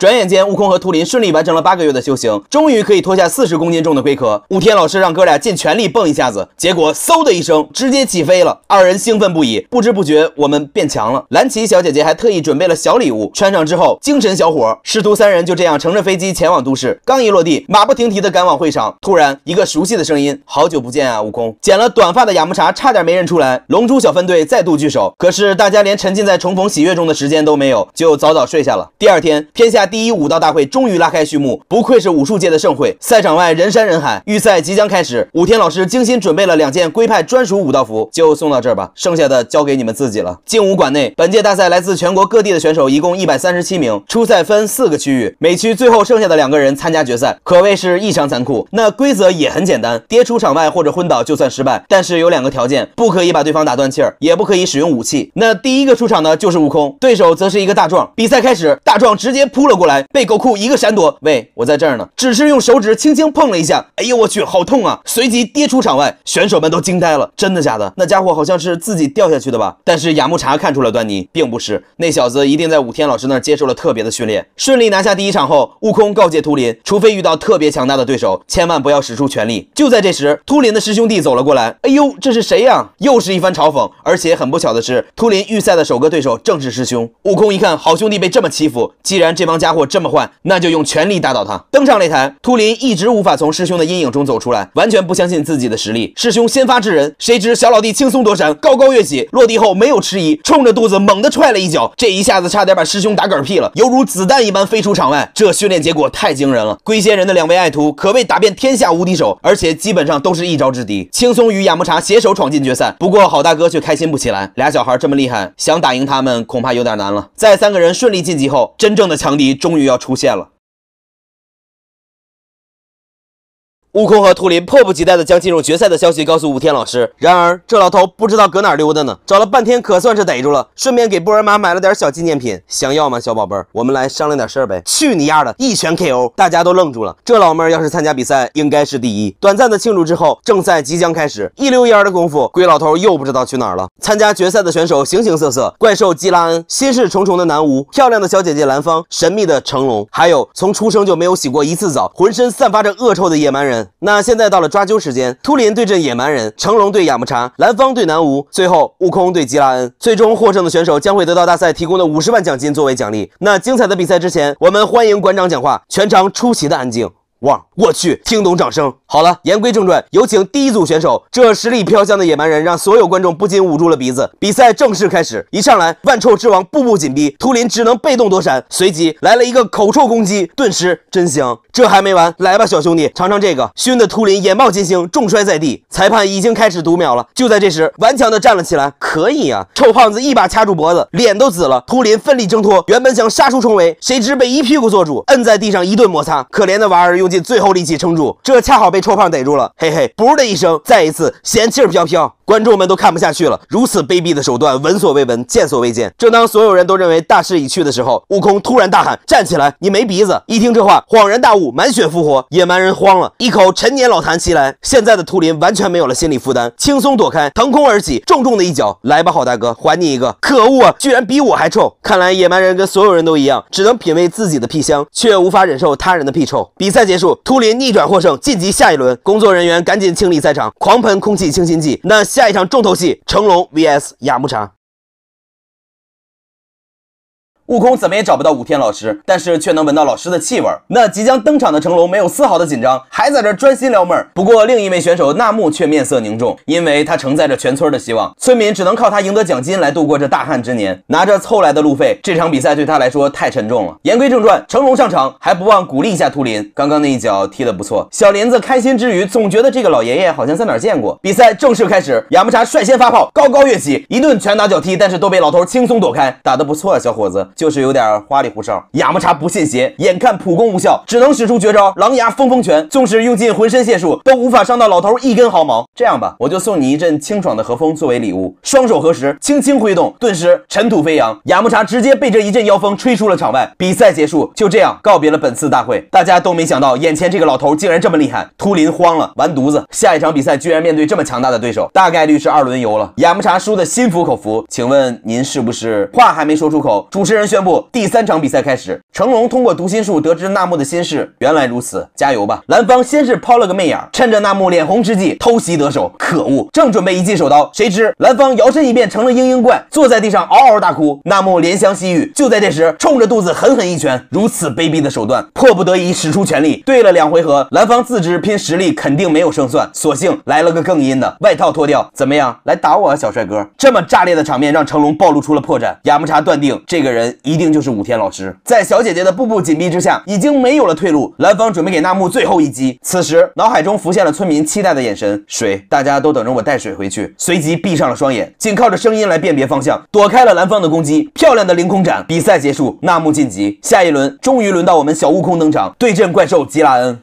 转眼间，悟空和秃林顺利完成了八个月的修行，终于可以脱下四十公斤重的龟壳。悟天老师让哥俩尽全力蹦一下子，结果嗖的一声，直接起飞了。二人兴奋不已，不知不觉我们变强了。蓝旗小姐姐还特意准备了小礼物，穿上之后精神小伙。师徒三人就这样乘着飞机前往都市。刚一落地，马不停蹄地赶往会场。突然，一个熟悉的声音：“好久不见啊，悟空！”剪了短发的雅木茶差点没认出来。龙珠小分队再度聚首，可是大家连沉浸在重逢喜悦中的时间都没有，就早早睡下了。第二天，天下 第一第一武道大会终于拉开序幕，不愧是武术界的盛会。赛场外人山人海，预赛即将开始。武天老师精心准备了两件龟派专属武道服，就送到这儿吧，剩下的交给你们自己了。劲舞馆内，本届大赛来自全国各地的选手一共一百三十七名，初赛分四个区域，每区最后剩下的两个人参加决赛，可谓是异常残酷。那规则也很简单，跌出场外或者昏倒就算失败，但是有两个条件，不可以把对方打断气儿，也不可以使用武器。那第一个出场的就是悟空，对手则是一个大壮。比赛开始，大壮直接扑了过来，被狗库一个闪躲。喂，我在这儿呢，只是用手指轻轻碰了一下，哎呦我去，好痛啊！随即跌出场外，选手们都惊呆了，真的假的？那家伙好像是自己掉下去的吧？但是雅木茶看出了端倪，并不是，那小子一定在武天老师那儿接受了特别的训练。顺利拿下第一场后，悟空告诫秃林，除非遇到特别强大的对手，千万不要使出全力。就在这时，秃林的师兄弟走了过来，哎呦，这是谁呀？又是一番嘲讽，而且很不巧的是，秃林预赛的首个对手正是师兄。悟空一看好兄弟被这么欺负，既然这帮家伙这么坏，那就用全力打倒他。登上擂台，秃林一直无法从师兄的阴影中走出来，完全不相信自己的实力。师兄先发制人，谁知小老弟轻松躲闪，高高跃起，落地后没有迟疑，冲着肚子猛地踹了一脚，这一下子差点把师兄打嗝屁了，犹如子弹一般飞出场外。这训练结果太惊人了，龟仙人的两位爱徒可谓打遍天下无敌手，而且基本上都是一招制敌，轻松与雅木茶携手闯进决赛。不过好大哥却开心不起来，俩小孩这么厉害，想打赢他们恐怕有点难了。在三个人顺利晋级后，真正的强敌终于要出现了。悟空和秃林迫不及待地将进入决赛的消息告诉武天老师，然而这老头不知道搁哪溜达呢，找了半天可算是逮住了，顺便给波尔玛买了点小纪念品。想要吗小宝贝儿？我们来商量点事儿呗。去你丫的，一拳 K O， 大家都愣住了，这老妹儿要是参加比赛应该是第一。短暂的庆祝之后，正赛即将开始，一溜烟的功夫，龟老头又不知道去哪儿了。参加决赛的选手形形色色，怪兽基拉恩，心事重重的南无，漂亮的小姐姐兰芳，神秘的成龙，还有从出生就没有洗过一次澡，浑身散发着恶臭的野蛮人。那现在到了抓阄时间，秃林对阵野蛮人，成龙对雅木茶，兰芳对南无，最后悟空对基拉恩。最终获胜的选手将会得到大赛提供的五十万奖金作为奖励。那精彩的比赛之前，我们欢迎馆长讲话。全场出奇的安静。哇，我去，听懂掌声。好了，言归正传，有请第一组选手。这实力飘香的野蛮人让所有观众不禁捂住了鼻子。比赛正式开始，一上来万臭之王步步紧逼，秃林只能被动躲闪，随即来了一个口臭攻击，顿时真香。这还没完，来吧小兄弟，尝尝这个。熏的秃林眼冒金星，重摔在地。裁判已经开始读秒了。就在这时，顽强的站了起来，可以啊！臭胖子一把掐住脖子，脸都紫了。秃林奋力挣脱，原本想杀出重围，谁知被一屁股坐住，摁在地上一顿摩擦。可怜的娃儿用尽最后力气撑住，这恰好被臭胖逮住了，嘿嘿，噗的一声，再一次闲气飘飘。观众们都看不下去了，如此卑鄙的手段，闻所未闻，见所未见。正当所有人都认为大势已去的时候，悟空突然大喊：“站起来，你没鼻子！”一听这话，恍然大悟，满血复活。野蛮人慌了，一口陈年老痰袭来。现在的秃林完全没有了心理负担，轻松躲开，腾空而起，重重的一脚。来吧，好大哥，还你一个！可恶啊，居然比我还臭！看来野蛮人跟所有人都一样，只能品味自己的屁香，却无法忍受他人的屁臭。比赛结束，秃林逆转获胜，晋级下一轮。工作人员赶紧清理赛场，狂喷空气清新剂。那下。下一场重头戏，成龙 V S 雅木茶。悟空怎么也找不到武天老师，但是却能闻到老师的气味。那即将登场的成龙没有丝毫的紧张，还在这专心撩妹儿。不过另一位选手纳木却面色凝重，因为他承载着全村的希望，村民只能靠他赢得奖金来度过这大旱之年。拿着凑来的路费，这场比赛对他来说太沉重了。言归正传，成龙上场还不忘鼓励一下秃林，刚刚那一脚踢得不错。小林子开心之余，总觉得这个老爷爷好像在哪儿见过。比赛正式开始，雅木茶率先发炮，高高跃起，一顿拳打脚踢，但是都被老头轻松躲开。打得不错啊，小伙子。就是有点花里胡哨，雅木茶不信邪，眼看普攻无效，只能使出绝招狼牙风风拳，纵使用尽浑身解数，都无法伤到老头一根毫毛。这样吧，我就送你一阵清爽的和风作为礼物。双手合十，轻轻挥动，顿时尘土飞扬，雅木茶直接被这一阵妖风吹出了场外。比赛结束，就这样告别了本次大会。大家都没想到，眼前这个老头竟然这么厉害。秃林慌了，完犊子，下一场比赛居然面对这么强大的对手，大概率是二轮游了。雅木茶输得心服口服。请问您是不是？话还没说出口，主持人宣布第三场比赛开始。成龙通过读心术得知纳木的心事，原来如此，加油吧！兰芳先是抛了个媚眼，趁着纳木脸红之际偷袭得手。可恶，正准备一记手刀，谁知兰芳摇身一变成了嘤嘤怪，坐在地上嗷嗷大哭。纳木怜香惜玉，就在这时冲着肚子狠狠一拳。如此卑鄙的手段，迫不得已使出全力。对了两回合，兰芳自知拼实力肯定没有胜算，索性来了个更阴的，外套脱掉，怎么样？来打我啊，小帅哥！这么炸裂的场面让成龙暴露出了破绽。雅木茶断定这个人一定就是武天老师。在小姐姐的步步紧逼之下，已经没有了退路。蓝方准备给纳木最后一击，此时脑海中浮现了村民期待的眼神，水，大家都等着我带水回去。随即闭上了双眼，仅靠着声音来辨别方向，躲开了蓝方的攻击。漂亮的凌空斩，比赛结束，纳木晋级。下一轮终于轮到我们小悟空登场，对阵怪兽吉拉恩。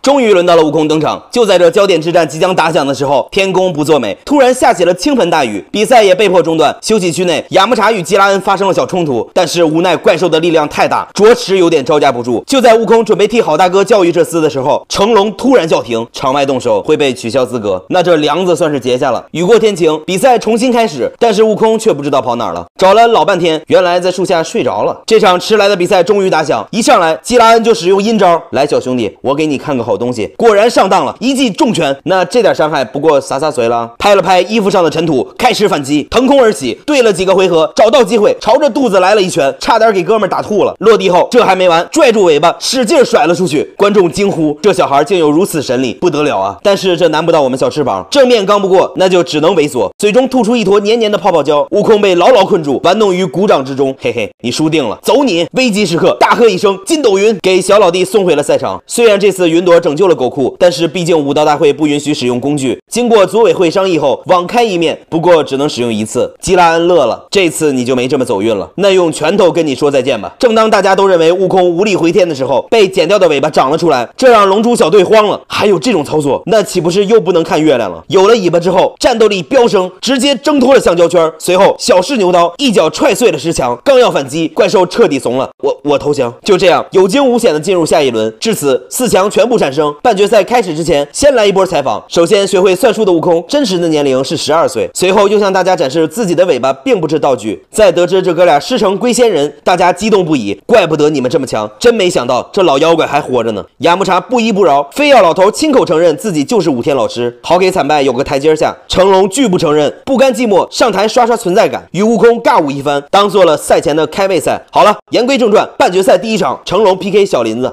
终于轮到了悟空登场。就在这焦点之战即将打响的时候，天公不作美，突然下起了倾盆大雨，比赛也被迫中断。休息区内，雅木茶与吉拉恩发生了小冲突，但是无奈怪兽的力量太大，着实有点招架不住。就在悟空准备替好大哥教育这厮的时候，成龙突然叫停，场外动手会被取消资格。那这梁子算是结下了。雨过天晴，比赛重新开始，但是悟空却不知道跑哪儿了，找了老半天，原来在树下睡着了。这场迟来的比赛终于打响，一上来吉拉恩就使用阴招，来小兄弟，我给你看个 好东西，果然上当了，一记重拳。那这点伤害不过洒洒水了。拍了拍衣服上的尘土，开始反击，腾空而起，对了几个回合，找到机会，朝着肚子来了一拳，差点给哥们打吐了。落地后，这还没完，拽住尾巴，使劲甩了出去。观众惊呼：这小孩竟有如此神力，不得了啊！但是这难不到我们小翅膀，正面刚不过，那就只能猥琐，嘴中吐出一坨黏黏的泡泡胶。悟空被牢牢困住，玩弄于鼓掌之中。嘿嘿，你输定了，走你！危机时刻，大喝一声，筋斗云，给小老弟送回了赛场。虽然这次云朵 拯救了狗库，但是毕竟武道大会不允许使用工具。经过组委会商议后，网开一面，不过只能使用一次。基拉恩乐了，这次你就没这么走运了，那用拳头跟你说再见吧。正当大家都认为悟空无力回天的时候，被剪掉的尾巴长了出来，这让龙珠小队慌了。还有这种操作，那岂不是又不能看月亮了？有了尾巴之后，战斗力飙升，直接挣脱了橡胶圈。随后小试牛刀，一脚踹碎了石墙，刚要反击，怪兽彻底怂了，我我投降。就这样有惊无险的进入下一轮。至此，四强全部产生。 半决赛开始之前，先来一波采访。首先学会算术的悟空，真实的年龄是十二岁。随后又向大家展示自己的尾巴并不是道具。在得知这哥俩师承龟仙人，大家激动不已。怪不得你们这么强，真没想到这老妖怪还活着呢。雅木茶不依不饶，非要老头亲口承认自己就是武天老师，好给惨败有个台阶下。成龙拒不承认，不甘寂寞，上台刷刷存在感，与悟空尬舞一番，当做了赛前的开胃赛。好了，言归正传，半决赛第一场，成龙 P K 小林子。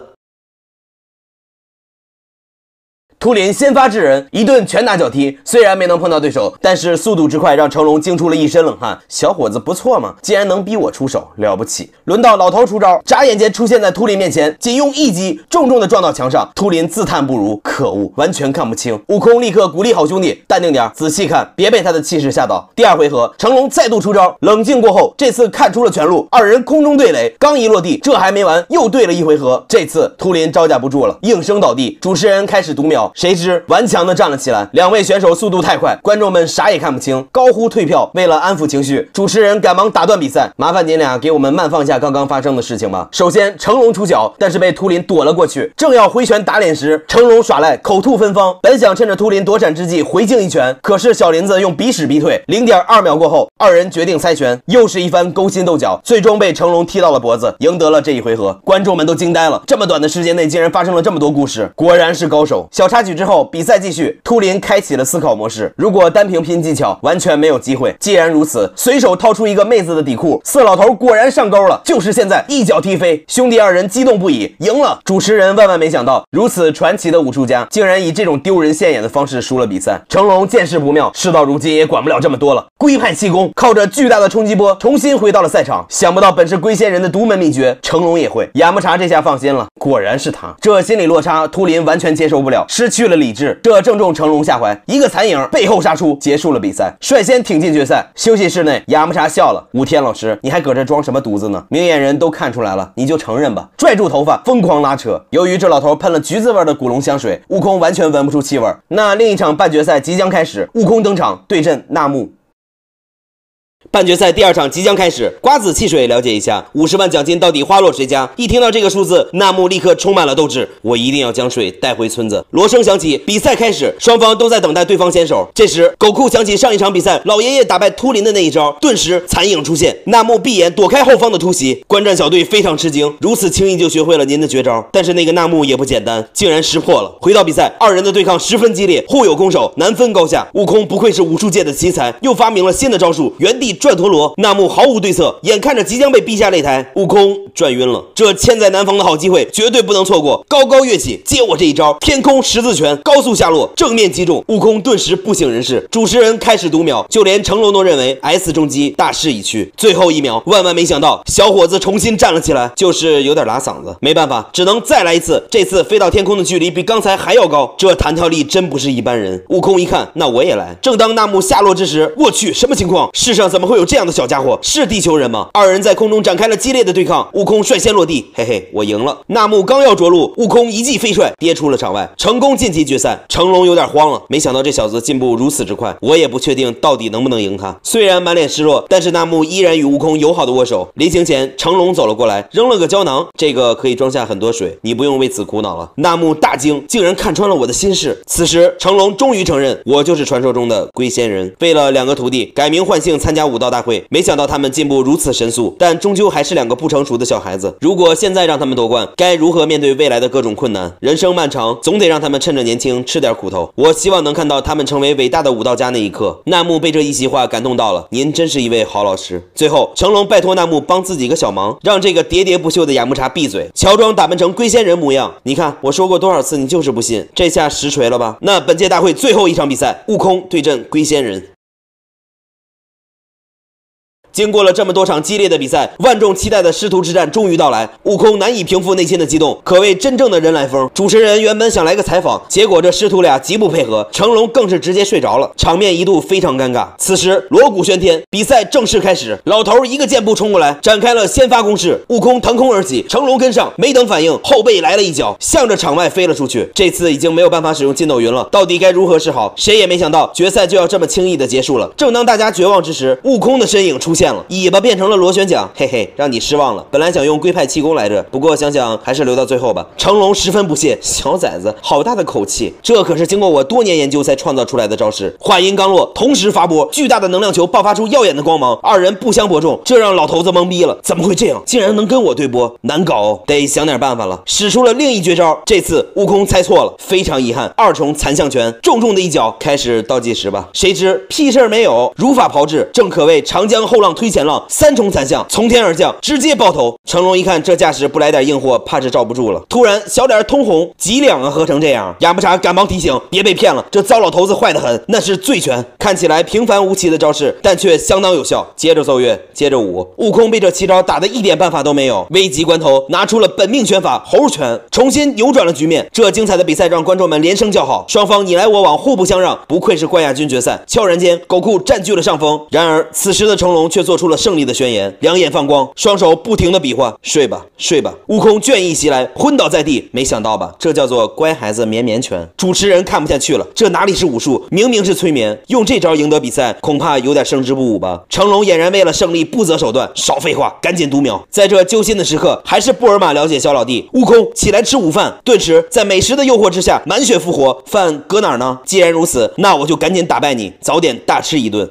图林先发制人，一顿拳打脚踢，虽然没能碰到对手，但是速度之快让成龙惊出了一身冷汗。小伙子不错嘛，竟然能逼我出手，了不起！轮到老头出招，眨眼间出现在图林面前，仅用一击重重的撞到墙上。图林自叹不如，可恶，完全看不清。悟空立刻鼓励好兄弟，淡定点，仔细看，别被他的气势吓到。第二回合，成龙再度出招，冷静过后，这次看出了全路，二人空中对垒，刚一落地，这还没完，又对了一回合。这次图林招架不住了，应声倒地。主持人开始读秒。 谁知顽强的站了起来，两位选手速度太快，观众们啥也看不清，高呼退票。为了安抚情绪，主持人赶忙打断比赛，麻烦您俩给我们慢放下刚刚发生的事情吧。首先，成龙出脚，但是被图林躲了过去，正要挥拳打脸时，成龙耍赖，口吐芬芳，本想趁着图林躲闪之际回敬一拳，可是小林子用鼻屎逼退。零点二秒过后，二人决定猜拳，又是一番勾心斗角，最终被成龙踢到了脖子，赢得了这一回合。观众们都惊呆了，这么短的时间内竟然发生了这么多故事，果然是高手。小插曲 之后，比赛继续。秃林开启了思考模式，如果单凭拼技巧，完全没有机会。既然如此，随手掏出一个妹子的底裤，四老头果然上钩了，就是现在，一脚踢飞。兄弟二人激动不已，赢了。主持人万万没想到，如此传奇的武术家，竟然以这种丢人现眼的方式输了比赛。成龙见势不妙，事到如今也管不了这么多了，龟派气功，靠着巨大的冲击波重新回到了赛场。想不到本是龟仙人的独门秘诀，成龙也会。雅木茶这下放心了，果然是他。这心理落差，秃林完全接受不了，失 去了理智，这正中成龙下怀，一个残影背后杀出，结束了比赛，率先挺进决赛。休息室内，雅木茶笑了：“武天老师，你还搁这装什么犊子呢？明眼人都看出来了，你就承认吧！”拽住头发，疯狂拉扯。由于这老头喷了橘子味的古龙香水，悟空完全闻不出气味。那另一场半决赛即将开始，悟空登场对阵纳木。 半决赛第二场即将开始，瓜子汽水了解一下五十万奖金到底花落谁家。一听到这个数字，纳木立刻充满了斗志，我一定要将水带回村子。锣声响起，比赛开始，双方都在等待对方先手。这时，狗库想起上一场比赛老爷爷打败秃林的那一招，顿时残影出现，纳木闭眼躲开后方的突袭。观战小队非常吃惊，如此轻易就学会了您的绝招。但是那个纳木也不简单，竟然识破了。回到比赛，二人的对抗十分激烈，互有攻守，难分高下。悟空不愧是武术界的奇才，又发明了新的招数，原地 出转陀螺，纳木毫无对策，眼看着即将被逼下擂台，悟空转晕了。这千载难逢的好机会，绝对不能错过！高高跃起，接我这一招！天空十字拳，高速下落，正面击中，悟空顿时不省人事。主持人开始读秒，就连成龙都认为 S 重击大势已去。最后一秒，万万没想到，小伙子重新站了起来，就是有点拉嗓子，没办法，只能再来一次。这次飞到天空的距离比刚才还要高，这弹跳力真不是一般人。悟空一看，那我也来。正当纳木下落之时，我去，什么情况？世上怎么会有这样的小家伙？是地球人吗？二人在空中展开了激烈的对抗，悟空率先落地，嘿嘿，我赢了。纳木刚要着陆，悟空一记飞踹，跌出了场外，成功晋级决赛。成龙有点慌了，没想到这小子进步如此之快，我也不确定到底能不能赢他。虽然满脸失落，但是纳木依然与悟空友好的握手。临行前，成龙走了过来，扔了个胶囊，这个可以装下很多水，你不用为此苦恼了。纳木大惊，竟然看穿了我的心事。此时，成龙终于承认，我就是传说中的龟仙人。为了两个徒弟改名换姓参加武道大会，没想到他们进步如此神速，但终究还是两个不成熟的小孩子。如果现在让他们夺冠，该如何面对未来的各种困难？人生漫长，总得让他们趁着年轻吃点苦头。我希望能看到他们成为伟大的武道家那一刻。纳木被这一席话感动到了，您真是一位好老师。最后，成龙拜托纳木帮自己个小忙，让这个喋喋不休的雅木茶闭嘴，乔装打扮成龟仙人模样。你看，我说过多少次，你就是不信，这下实锤了吧？那本届大会最后一场比赛，悟空对阵龟仙人。经过了这么多场激烈的比赛，万众期待的师徒之战终于到来。悟空难以平复内心的激动，可谓真正的人来疯。主持人原本想来个采访，结果这师徒俩极不配合，成龙更是直接睡着了，场面一度非常尴尬。此时锣鼓喧天，比赛正式开始。老头一个箭步冲过来，展开了先发攻势。悟空腾空而起，成龙跟上，没等反应，后背来了一脚，向着场外飞了出去。这次已经没有办法使用筋斗云了，到底该如何是好？谁也没想到决赛就要这么轻易的结束了。正当大家绝望之时，悟空的身影出现。尾巴变成了螺旋桨，嘿嘿，让你失望了。本来想用龟派气功来着，不过想想还是留到最后吧。成龙十分不屑，小崽子，好大的口气！这可是经过我多年研究才创造出来的招式。话音刚落，同时发波，巨大的能量球爆发出耀眼的光芒，二人不相伯仲，这让老头子懵逼了。怎么会这样？竟然能跟我对波，难搞哦，得想点办法了。使出了另一绝招，这次悟空猜错了，非常遗憾。二重残象拳，重重的一脚，开始倒计时吧。谁知屁事儿没有，如法炮制，正可谓长江后浪推前浪，三重残象从天而降，直接爆头。成龙一看这架势，不来点硬货，怕是罩不住了。突然小脸通红，几两啊，喝成这样！雅木茶赶忙提醒，别被骗了，这糟老头子坏得很，那是醉拳。看起来平凡无奇的招式，但却相当有效。接着奏乐，接着舞。悟空被这奇招打得一点办法都没有，危急关头拿出了本命拳法猴拳，重新扭转了局面。这精彩的比赛让观众们连声叫好，双方你来我往，互不相让。不愧是冠亚军决赛，悄然间狗库占据了上风。然而此时的成龙却做出了胜利的宣言，两眼放光，双手不停的比划，睡吧睡吧。悟空倦意袭来，昏倒在地。没想到吧，这叫做乖孩子绵绵拳。主持人看不下去了，这哪里是武术，明明是催眠，用这招赢得比赛恐怕有点胜之不武吧。成龙俨然为了胜利不择手段，少废话，赶紧读秒。在这揪心的时刻，还是布尔玛了解小老弟，悟空起来吃午饭。顿时在美食的诱惑之下，满血复活，饭搁哪儿呢？既然如此，那我就赶紧打败你，早点大吃一顿。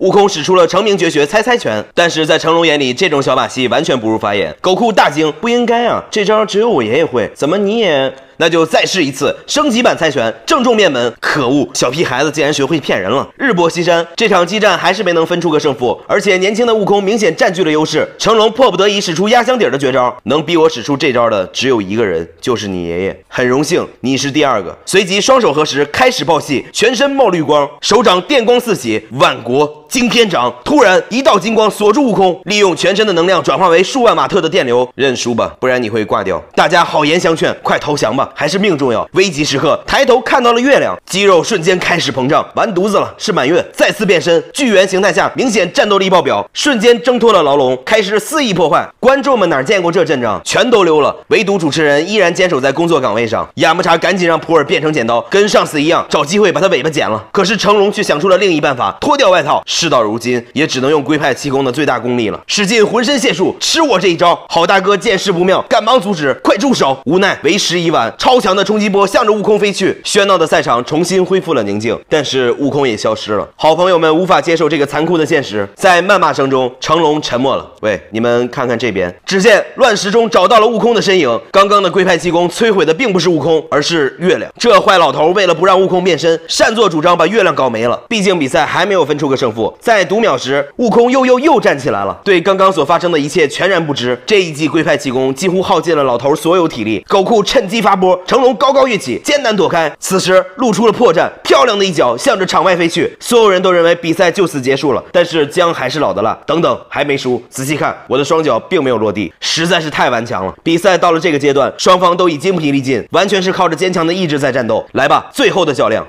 悟空使出了成名绝学猜猜拳，但是在成龙眼里，这种小把戏完全不入法眼。狗库大惊，不应该啊，这招只有我爷爷会，怎么你也……那就再试一次，升级版猜拳，正中面门。可恶，小屁孩子竟然学会骗人了！日薄西山，这场激战还是没能分出个胜负，而且年轻的悟空明显占据了优势。成龙迫不得已使出压箱底的绝招，能逼我使出这招的只有一个人，就是你爷爷。很荣幸，你是第二个。随即双手合十，开始爆气，全身冒绿光，手掌电光四起，万国惊天掌。突然一道金光锁住悟空，利用全身的能量转化为数万瓦特的电流。认输吧，不然你会挂掉。大家好言相劝，快投降吧。还是命重要。危急时刻，抬头看到了月亮，肌肉瞬间开始膨胀，完犊子了，是满月。再次变身，巨猿形态下明显战斗力爆表，瞬间挣脱了牢笼，开始肆意破坏。观众们哪见过这阵仗，全都溜了，唯独主持人依然坚守在工作岗位上。雅木茶赶紧让普洱变成剪刀，跟上次一样找机会把他尾巴剪了。可是成龙却想出了另一办法，脱掉外套。事到如今，也只能用龟派气功的最大功力了，使尽浑身解数，吃我这一招。好大哥见势不妙，赶忙阻止，快住手！无奈为时已晚。超强的冲击波向着悟空飞去，喧闹的赛场重新恢复了宁静，但是悟空也消失了。好朋友们无法接受这个残酷的现实，在谩骂声中，成龙沉默了。喂，你们看看这边。只见乱石中找到了悟空的身影。刚刚的龟派气功摧毁的并不是悟空，而是月亮。这坏老头为了不让悟空变身，擅作主张把月亮搞没了。毕竟比赛还没有分出个胜负。在读秒时，悟空又又又站起来了，对刚刚所发生的一切全然不知。这一记龟派气功几乎耗尽了老头所有体力。狗库趁机发波，成龙高高跃起，艰难躲开。此时露出了破绽，漂亮的一脚向着场外飞去。所有人都认为比赛就此结束了，但是姜还是老的辣。等等，还没输。仔细看，我的双脚并没有落地，实在是太顽强了。比赛到了这个阶段，双方都已精疲力尽，完全是靠着坚强的意志在战斗。来吧，最后的较量。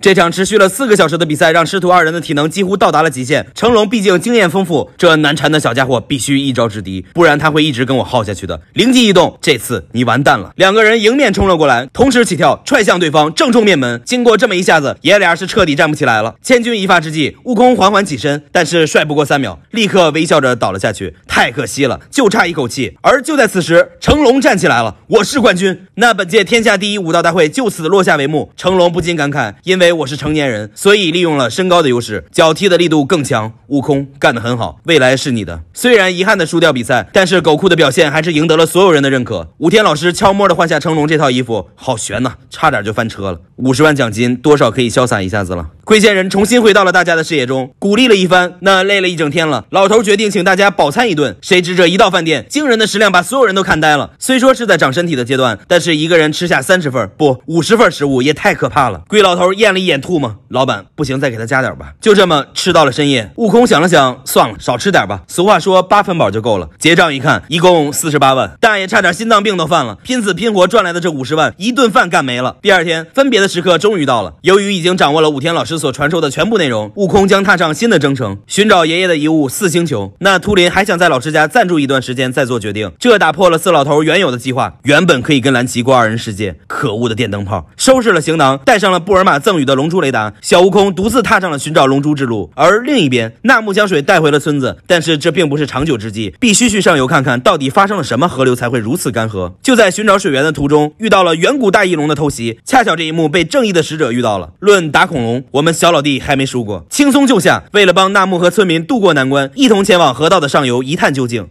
这场持续了四个小时的比赛，让师徒二人的体能几乎到达了极限。成龙毕竟经验丰富，这难缠的小家伙必须一招制敌，不然他会一直跟我耗下去的。灵机一动，这次你完蛋了！两个人迎面冲了过来，同时起跳，踹向对方，正中面门。经过这么一下子，爷俩是彻底站不起来了。千钧一发之际，悟空缓缓起身，但是帅不过三秒，立刻微笑着倒了下去。太可惜了，就差一口气。而就在此时，成龙站起来了，我是冠军！那本届天下第一武道大会就此落下帷幕。成龙不禁感慨，因为 我是成年人，所以利用了身高的优势，脚踢的力度更强。悟空干得很好，未来是你的。虽然遗憾的输掉比赛，但是狗库的表现还是赢得了所有人的认可。武天老师悄摸的换下成龙这套衣服，好悬呐、啊，差点就翻车了。五十万奖金多少可以潇洒一下子了。龟仙人重新回到了大家的视野中，鼓励了一番。那累了一整天了，老头决定请大家饱餐一顿。谁知这一到饭店，惊人的食量把所有人都看呆了。虽说是在长身体的阶段，但是一个人吃下三十份不五十份食物也太可怕了。龟老头咽了一。 一眼吐吗？老板不行，再给他加点吧。就这么吃到了深夜。悟空想了想，算了，少吃点吧。俗话说八分饱就够了。结账一看，一共四十八万。大爷差点心脏病都犯了，拼死拼活赚来的这五十万，一顿饭干没了。第二天分别的时刻终于到了。由于已经掌握了武天老师所传授的全部内容，悟空将踏上新的征程，寻找爷爷的遗物四星球。那秃林还想在老师家暂住一段时间再做决定，这打破了四老头原有的计划。原本可以跟蓝奇过二人世界，可恶的电灯泡！收拾了行囊，带上了布尔玛赠予的 龙珠雷达，小悟空独自踏上了寻找龙珠之路。而另一边，纳木江水带回了村子，但是这并不是长久之计，必须去上游看看到底发生了什么，河流才会如此干涸。就在寻找水源的途中，遇到了远古大翼龙的偷袭，恰巧这一幕被正义的使者遇到了。论打恐龙，我们小老弟还没输过，轻松就下。为了帮纳木和村民渡过难关，一同前往河道的上游一探究竟。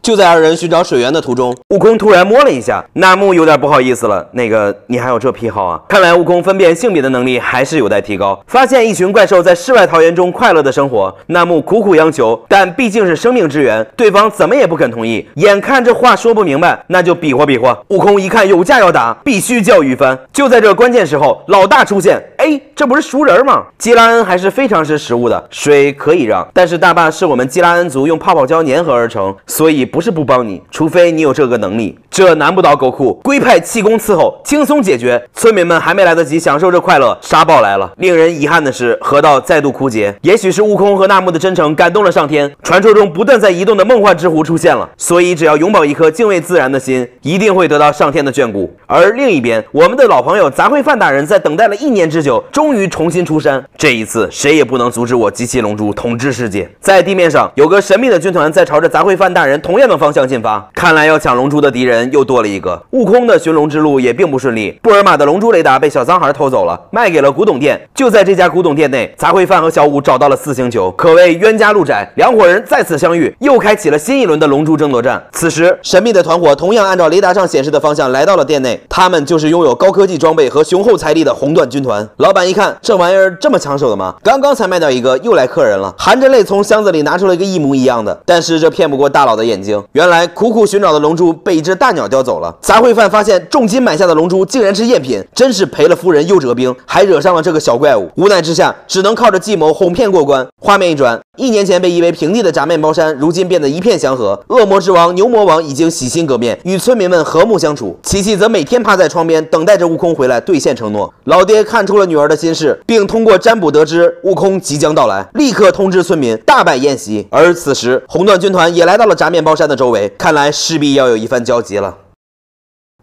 就在二人寻找水源的途中，悟空突然摸了一下纳木，有点不好意思了。那个，你还有这癖好啊？看来悟空分辨性别的能力还是有待提高。发现一群怪兽在世外桃源中快乐的生活，纳木苦苦央求，但毕竟是生命之源，对方怎么也不肯同意。眼看这话说不明白，那就比划比划。悟空一看有架要打，必须教育一番。就在这关键时候，老大出现。哎，这不是熟人吗？基拉恩还是非常识时务的，水可以让，但是大坝是我们基拉恩族用泡泡胶粘合而成，所以不。 不是不帮你，除非你有这个能力。这难不倒狗库，龟派气功伺候，轻松解决。村民们还没来得及享受这快乐，沙暴来了。令人遗憾的是，河道再度枯竭。也许是悟空和纳木的真诚感动了上天，传说中不断在移动的梦幻之湖出现了。所以，只要永葆一颗敬畏自然的心，一定会得到上天的眷顾。而另一边，我们的老朋友杂烩饭大人在等待了一年之久，终于重新出山。这一次，谁也不能阻止我集齐龙珠统治世界。在地面上，有个神秘的军团在朝着杂烩饭大人同样 的方向进发，看来要抢龙珠的敌人又多了一个。悟空的寻龙之路也并不顺利，布尔玛的龙珠雷达被小脏孩偷走了，卖给了古董店。就在这家古董店内，杂烩饭和小五找到了四星球，可谓冤家路窄，两伙人再次相遇，又开启了新一轮的龙珠争夺战。此时，神秘的团伙同样按照雷达上显示的方向来到了店内，他们就是拥有高科技装备和雄厚财力的红缎军团。老板一看，这玩意儿这么抢手的吗？刚刚才卖掉一个，又来客人了，含着泪从箱子里拿出了一个一模一样的，但是这骗不过大佬的眼睛。 原来苦苦寻找的龙珠被一只大鸟叼走了。杂烩饭发现重金买下的龙珠竟然是赝品，真是赔了夫人又折兵，还惹上了这个小怪物。无奈之下，只能靠着计谋哄骗过关。画面一转，一年前被夷为平地的炸面包山，如今变得一片祥和。恶魔之王牛魔王已经洗心革面，与村民们和睦相处。琪琪则每天趴在窗边，等待着悟空回来兑现承诺。老爹看出了女儿的心事，并通过占卜得知悟空即将到来，立刻通知村民大摆宴席。而此时，红缎军团也来到了炸面包山 山的周围，看来势必要有一番交集了。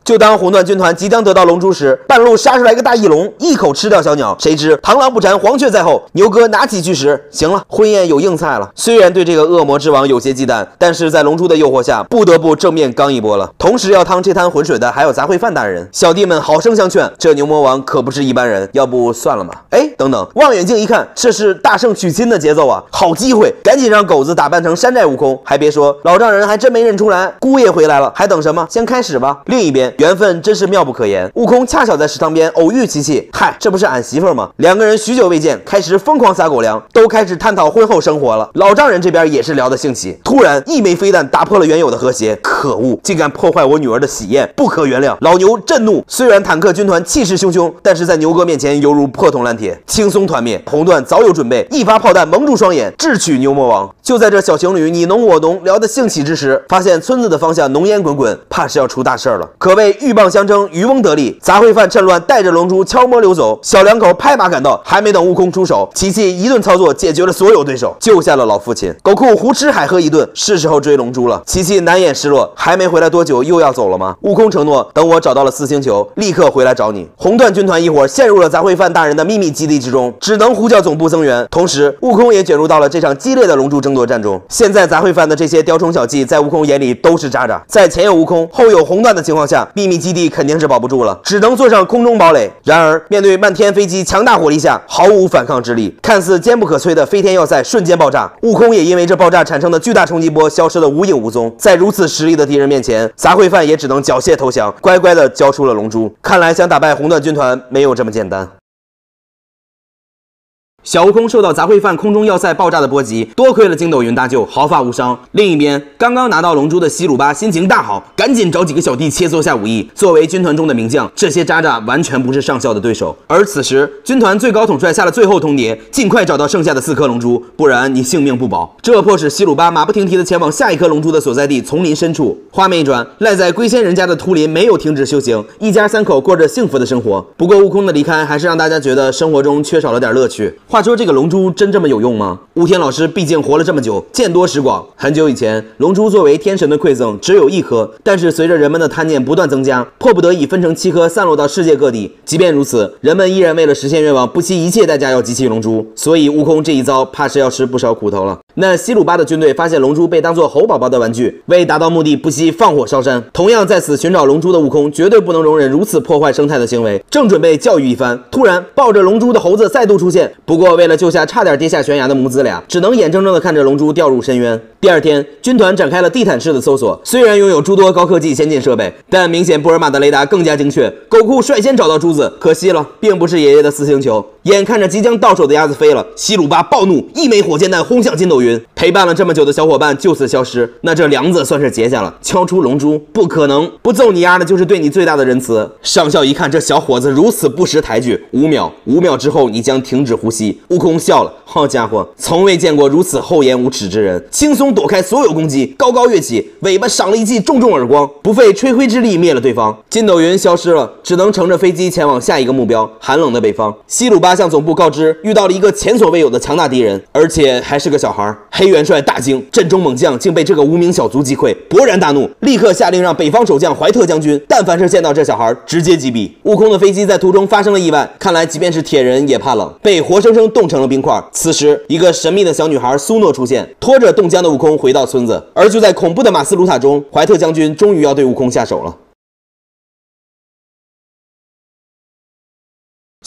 就当红缎军团即将得到龙珠时，半路杀出来一个大翼龙，一口吃掉小鸟。谁知螳螂捕蝉，黄雀在后。牛哥拿起巨石，行了，婚宴有硬菜了。虽然对这个恶魔之王有些忌惮，但是在龙珠的诱惑下，不得不正面刚一波了。同时要趟这滩浑水的还有杂烩饭大人。小弟们好生相劝，这牛魔王可不是一般人，要不算了吧。哎，等等，望远镜一看，这是大圣娶亲的节奏啊！好机会，赶紧让狗子打扮成山寨悟空。还别说，老丈人还真没认出来。姑爷回来了，还等什么？先开始吧。另一边。缘分真是妙不可言，悟空恰巧在食堂边偶遇琪琪，嗨，这不是俺媳妇吗？两个人许久未见，开始疯狂撒狗粮，都开始探讨婚后生活了。老丈人这边也是聊得兴起，突然一枚飞弹打破了原有的和谐，可恶，竟敢破坏我女儿的喜宴，不可原谅！老牛震怒，虽然坦克军团气势汹汹，但是在牛哥面前犹如破铜烂铁，轻松团灭。红缎早有准备，一发炮弹蒙住双眼，智取牛魔王。就在这小情侣你侬我侬聊得兴起之时，发现村子的方向浓烟滚滚，怕是要出大事了，可谓。鹬蚌相争，渔翁得利。杂烩饭趁乱带着龙珠悄摸溜走，小两口拍马赶到，还没等悟空出手，琪琪一顿操作解决了所有对手，救下了老父亲。狗库胡吃海喝一顿，是时候追龙珠了。琪琪难掩失落，还没回来多久又要走了吗？悟空承诺，等我找到了四星球，立刻回来找你。红缎军团一伙陷入了杂烩饭大人的秘密基地之中，只能呼叫总部增援。同时，悟空也卷入到了这场激烈的龙珠争夺战中。现在杂烩饭的这些雕虫小技，在悟空眼里都是渣渣。在前有悟空，后有红缎的情况下，秘密基地肯定是保不住了，只能坐上空中堡垒。然而，面对漫天飞机强大火力下，毫无反抗之力，看似坚不可摧的飞天要塞瞬间爆炸。悟空也因为这爆炸产生的巨大冲击波消失得无影无踪。在如此实力的敌人面前，杂烩饭也只能缴械投降，乖乖地交出了龙珠。看来想打败红缎军团没有这么简单。小悟空受到杂烩饭空中要塞爆炸的波及，多亏了筋斗云搭救，毫发无伤。另一边，刚刚拿到龙珠的西鲁巴心情大好，赶紧找几个小弟切磋下武艺。作为军团中的名将，这些渣渣完全不是上校的对手。而此时，军团最高统帅下了最后通牒，尽快找到剩下的四颗龙珠，不然你性命不保。这迫使西鲁巴马不停蹄地前往下一颗龙珠的所在地——丛林深处。画面一转，赖在龟仙人家的秃林没有停止修行，一家三口过着幸福的生活。不过，悟空的离开还是让大家觉得生活中缺少了点乐趣。话说这个龙珠真这么有用吗？悟天老师毕竟活了这么久，见多识广。很久以前，龙珠作为天神的馈赠只有一颗，但是随着人们的贪念不断增加，迫不得已分成七颗散落到世界各地。即便如此，人们依然为了实现愿望不惜一切代价要集齐龙珠，所以悟空这一遭怕是要吃不少苦头了。那西鲁巴的军队发现龙珠被当作猴宝宝的玩具，为达到目的不惜放火烧山。同样在此寻找龙珠的悟空绝对不能容忍如此破坏生态的行为，正准备教育一番，突然抱着龙珠的猴子再度出现。不过不过为了救下差点跌下悬崖的母子俩，只能眼睁睁地看着龙珠掉入深渊。第二天，军团展开了地毯式的搜索，虽然拥有诸多高科技先进设备，但明显布尔玛的雷达更加精确。狗库率先找到珠子，可惜了，并不是爷爷的四星球。眼看着即将到手的鸭子飞了，西鲁巴暴怒，一枚火箭弹轰向筋斗云，陪伴了这么久的小伙伴就此消失。那这梁子算是结下了，敲出龙珠不可能，不揍你丫的就是对你最大的仁慈。上校一看这小伙子如此不识抬举，五秒，五秒之后你将停止呼吸。悟空笑了，好家伙，从未见过如此厚颜无耻之人，轻松躲开所有攻击，高高跃起，尾巴赏了一记重重耳光，不费吹灰之力灭了对方。筋斗云消失了，只能乘着飞机前往下一个目标——寒冷的北方。西鲁巴向总部告知，遇到了一个前所未有的强大敌人，而且还是个小孩。黑元帅大惊，阵中猛将竟被这个无名小卒击溃，勃然大怒，立刻下令让北方守将怀特将军，但凡是见到这小孩，直接击毙。悟空的飞机在途中发生了意外，看来即便是铁人也怕冷，被活生生冻成了冰块。此时，一个神秘的小女孩苏诺出现，拖着冻僵的悟空回到村子。而就在恐怖的马斯鲁塔中，怀特将军终于要对悟空下手了。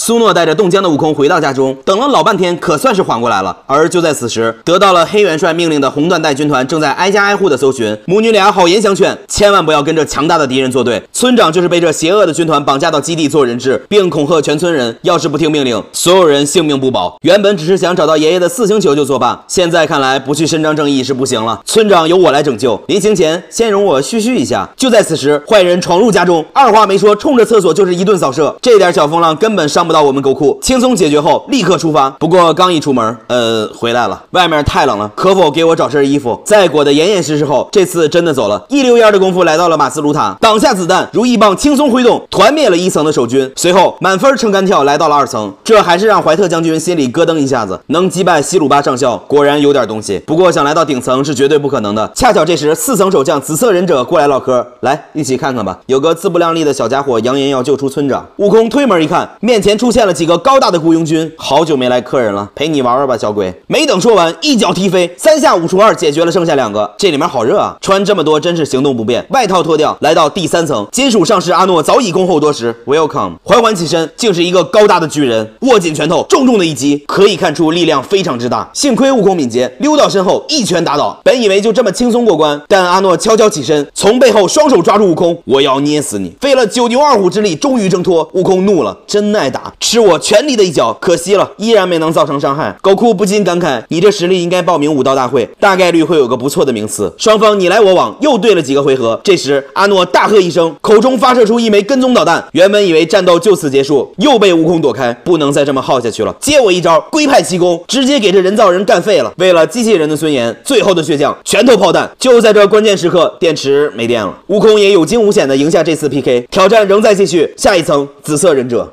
苏诺带着冻僵的悟空回到家中，等了老半天，可算是缓过来了。而就在此时，得到了黑元帅命令的红缎带军团正在挨家挨户的搜寻。母女俩好言相劝，千万不要跟这强大的敌人作对。村长就是被这邪恶的军团绑架到基地做人质，并恐吓全村人，要是不听命令，所有人性命不保。原本只是想找到爷爷的四星球就作罢，现在看来不去伸张正义是不行了。村长由我来拯救，临行前先容我嘘嘘一下。就在此时，坏人闯入家中，二话没说，冲着厕所就是一顿扫射。这点小风浪根本伤不不到我们狗库，轻松解决后立刻出发。不过刚一出门，呃，回来了，外面太冷了，可否给我找身衣服？在裹得严严实实后，这次真的走了，一溜烟的功夫来到了马斯鲁塔，挡下子弹，如一棒轻松挥动，团灭了一层的守军。随后满分撑杆跳来到了二层，这还是让怀特将军心里咯噔一下子。能击败西鲁巴上校，果然有点东西。不过想来到顶层是绝对不可能的。恰巧这时四层守将紫色忍者过来唠嗑，来一起看看吧。有个自不量力的小家伙扬言要救出村长。悟空推门一看，面前出现了几个高大的雇佣军。好久没来客人了，陪你玩玩吧，小鬼。没等说完，一脚踢飞，三下五除二解决了剩下两个。这里面好热啊，穿这么多真是行动不便。外套脱掉，来到第三层，金属上士阿诺早已恭候多时。Welcome， 缓缓起身，竟是一个高大的巨人，握紧拳头，重重的一击，可以看出力量非常之大。幸亏悟空敏捷，溜到身后一拳打倒。本以为就这么轻松过关，但阿诺悄悄起身，从背后双手抓住悟空，我要捏死你！费了九牛二虎之力，终于挣脱。悟空怒了，真耐打，吃我全力的一脚！可惜了，依然没能造成伤害。狗库不禁感慨，你这实力应该报名武道大会，大概率会有个不错的名次。双方你来我往，又对了几个回合。这时阿诺大喝一声，口中发射出一枚跟踪导弹。原本以为战斗就此结束，又被悟空躲开，不能再这么耗下去了。接我一招，龟派气功，直接给这人造人干废了。为了机器人的尊严，最后的倔强，拳头炮弹。就在这关键时刻，电池没电了，悟空也有惊无险的赢下这次 P K。 挑战仍在继续，下一层紫色忍者。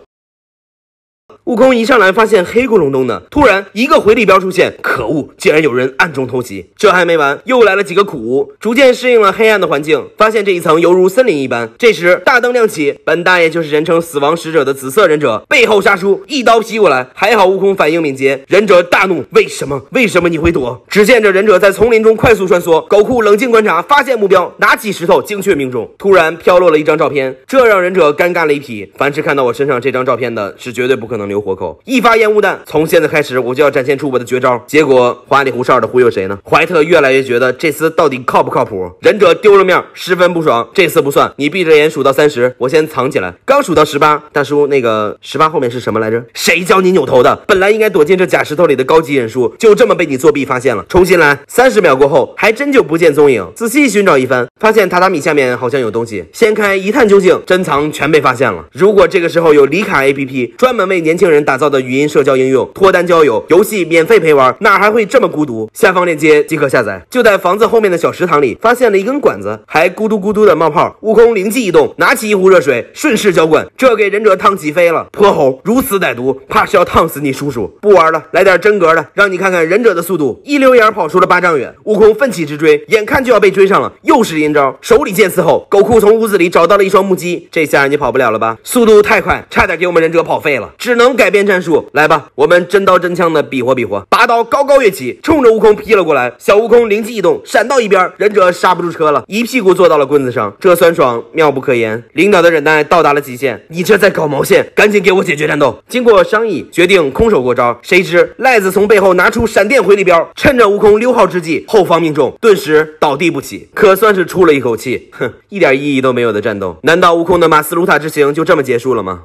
悟空一上来发现黑咕隆咚的，突然一个回力镖出现，可恶，竟然有人暗中偷袭。这还没完，又来了几个苦无，逐渐适应了黑暗的环境，发现这一层犹如森林一般。这时大灯亮起，本大爷就是人称死亡使者的紫色忍者，背后杀出一刀劈过来，还好悟空反应敏捷。忍者大怒，为什么？为什么你会躲？只见这忍者在丛林中快速穿梭，狗库冷静观察，发现目标，拿起石头精确命中。突然飘落了一张照片，这让忍者尴尬了一匹。凡是看到我身上这张照片的，是绝对不可能留活口。一发烟雾弹，从现在开始我就要展现出我的绝招。结果花里胡哨的忽悠谁呢？怀特越来越觉得这次到底靠不靠谱。忍者丢了面，十分不爽。这次不算，你闭着眼数到三十，我先藏起来。刚数到十八，大叔，那个十八后面是什么来着？谁教你扭头的？本来应该躲进这假石头里的高级忍术，就这么被你作弊发现了。重新来。三十秒过后，还真就不见踪影。仔细寻找一番，发现榻榻米下面好像有东西。掀开一探究竟，珍藏全被发现了。如果这个时候有离卡 A P P， 专门为年轻人打造的语音社交应用，脱单交友游戏免费陪玩，哪还会这么孤独？下方链接即可下载。就在房子后面的小食堂里，发现了一根管子，还咕嘟咕嘟的冒泡。悟空灵机一动，拿起一壶热水，顺势浇灌，这给忍者烫起飞了。泼猴，如此歹毒，怕是要烫死你叔叔！不玩了，来点真格的，让你看看忍者的速度！一溜烟跑出了八丈远。悟空奋起直追，眼看就要被追上了，又是阴招。手里剑伺候，狗库从屋子里找到了一双木屐，这下你跑不了了吧？速度太快，差点给我们忍者跑废了，只能改变战术。来吧，我们真刀真枪的比划比划。拔刀高高跃起，冲着悟空劈了过来。小悟空灵机一动，闪到一边，忍者刹不住车了，一屁股坐到了棍子上。这酸爽妙不可言，领导的忍耐到达了极限。你这在搞毛线，赶紧给我解决战斗。经过商议，决定空手过招。谁知赖子从背后拿出闪电回力镖，趁着悟空溜号之际，后方命中，顿时倒地不起，可算是出了一口气。哼，一点意义都没有的战斗，难道悟空的马斯鲁塔之行就这么结束了吗？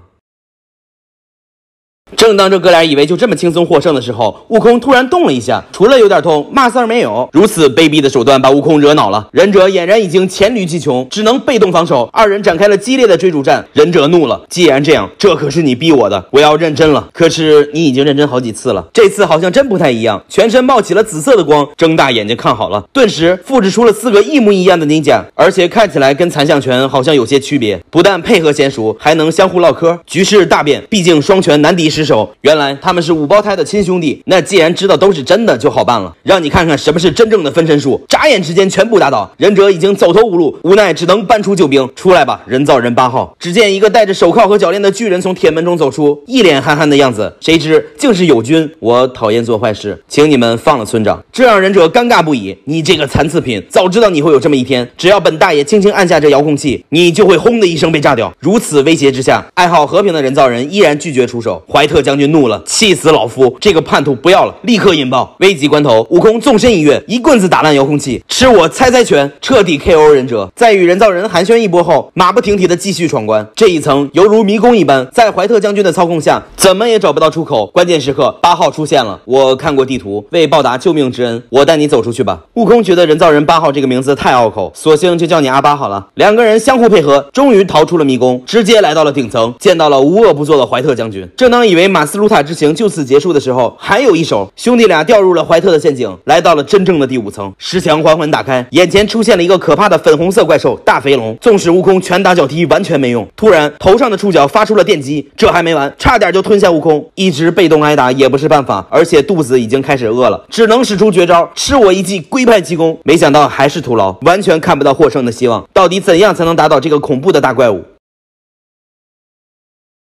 正当这哥俩以为就这么轻松获胜的时候，悟空突然动了一下，除了有点痛，嘛事儿没有。如此卑鄙的手段把悟空惹恼了，忍者俨然已经黔驴技穷，只能被动防守。二人展开了激烈的追逐战。忍者怒了，既然这样，这可是你逼我的，我要认真了。可是你已经认真好几次了，这次好像真不太一样。全身冒起了紫色的光，睁大眼睛看好了，顿时复制出了四个一模一样的鳞甲，而且看起来跟残象拳好像有些区别。不但配合娴熟，还能相互唠嗑，局势大变。毕竟双拳难敌十。原来他们是五胞胎的亲兄弟，那既然知道都是真的就好办了，让你看看什么是真正的分身术。眨眼之间全部打倒，忍者已经走投无路，无奈只能搬出救兵。出来吧，人造人八号。只见一个戴着手铐和脚链的巨人从铁门中走出，一脸憨憨的样子，谁知竟是友军。我讨厌做坏事，请你们放了村长。这让忍者尴尬不已，你这个残次品，早知道你会有这么一天，只要本大爷轻轻按下这遥控器，你就会轰的一声被炸掉。如此威胁之下，爱好和平的人造人依然拒绝出手。怀特将军怒了，气死老夫，这个叛徒不要了，立刻引爆！危急关头，悟空纵身一跃，一棍子打烂遥控器，吃我猜猜拳，彻底 K O 忍者。在与人造人寒暄一波后，马不停蹄的继续闯关。这一层犹如迷宫一般，在怀特将军的操控下，怎么也找不到出口。关键时刻，八号出现了。我看过地图，为报答救命之恩，我带你走出去吧。悟空觉得人造人八号这个名字太拗口，索性就叫你阿八好了。两个人相互配合，终于逃出了迷宫，直接来到了顶层，见到了无恶不作的怀特将军。正当以为马斯鲁塔之行就此结束的时候，还有一手，兄弟俩掉入了怀特的陷阱，来到了真正的第五层。石墙缓缓打开，眼前出现了一个可怕的粉红色怪兽大肥龙。纵使悟空拳打脚踢完全没用，突然头上的触角发出了电击，这还没完，差点就吞下悟空。一直被动挨打也不是办法，而且肚子已经开始饿了，只能使出绝招，吃我一记龟派气功。没想到还是徒劳，完全看不到获胜的希望。到底怎样才能打倒这个恐怖的大怪物？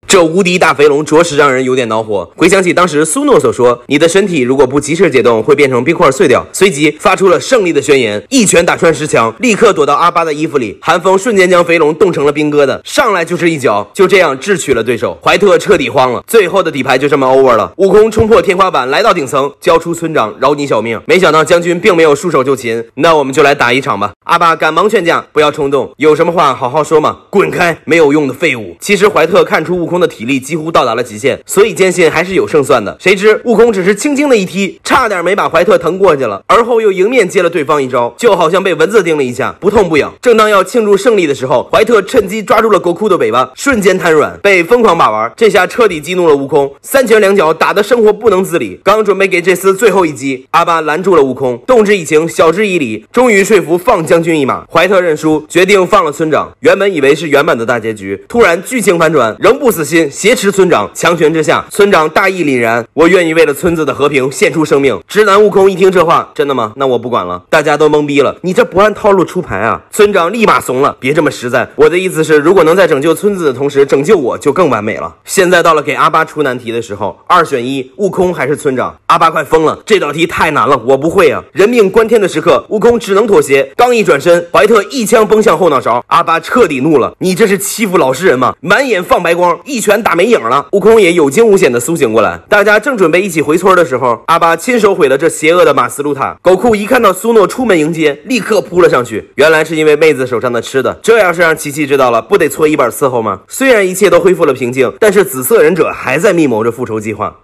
这无敌大肥龙着实让人有点恼火。回想起当时苏诺所说，你的身体如果不及时解冻，会变成冰块碎掉。随即发出了胜利的宣言，一拳打穿石墙，立刻躲到阿巴的衣服里。寒风瞬间将肥龙冻成了冰疙瘩，上来就是一脚，就这样智取了对手。怀特彻底慌了，最后的底牌就这么 over 了。悟空冲破天花板，来到顶层，交出村长，饶你小命。没想到将军并没有束手就擒，那我们就来打一场吧。阿巴赶忙劝架，不要冲动，有什么话好好说嘛，滚开，没有用的废物。其实怀特看出悟空的体力几乎到达了极限，所以坚信还是有胜算的。谁知悟空只是轻轻的一踢，差点没把怀特腾过去了，而后又迎面接了对方一招，就好像被蚊子叮了一下，不痛不痒。正当要庆祝胜利的时候，怀特趁机抓住了国库的尾巴，瞬间瘫软，被疯狂把玩。这下彻底激怒了悟空，三拳两脚打得生活不能自理。刚准备给这厮最后一击，阿巴拦住了悟空，动之以情，晓之以理，终于说服放将军一马。怀特认输，决定放了村长。原本以为是圆满的大结局，突然剧情反转，仍不死心，挟持村长，强权之下，村长大义凛然，我愿意为了村子的和平献出生命。直男悟空一听这话，真的吗？那我不管了。大家都懵逼了，你这不按套路出牌啊！村长立马怂了，别这么实在，我的意思是，如果能在拯救村子的同时拯救我，就更完美了。现在到了给阿巴出难题的时候，二选一，悟空还是村长。阿巴快疯了，这道题太难了，我不会啊！人命关天的时刻，悟空只能妥协。刚一转身，怀特一枪崩向后脑勺，阿巴彻底怒了，你这是欺负老实人吗？满眼放白光，一拳打没影了。悟空也有惊无险的苏醒过来，大家正准备一起回村的时候，阿巴亲手毁了这邪恶的马斯鲁塔。狗库一看到苏诺出门迎接，立刻扑了上去，原来是因为妹子手上的吃的，这要是让琪琪知道了，不得搓衣板伺候吗？虽然一切都恢复了平静，但是紫色忍者还在密谋着复仇计划。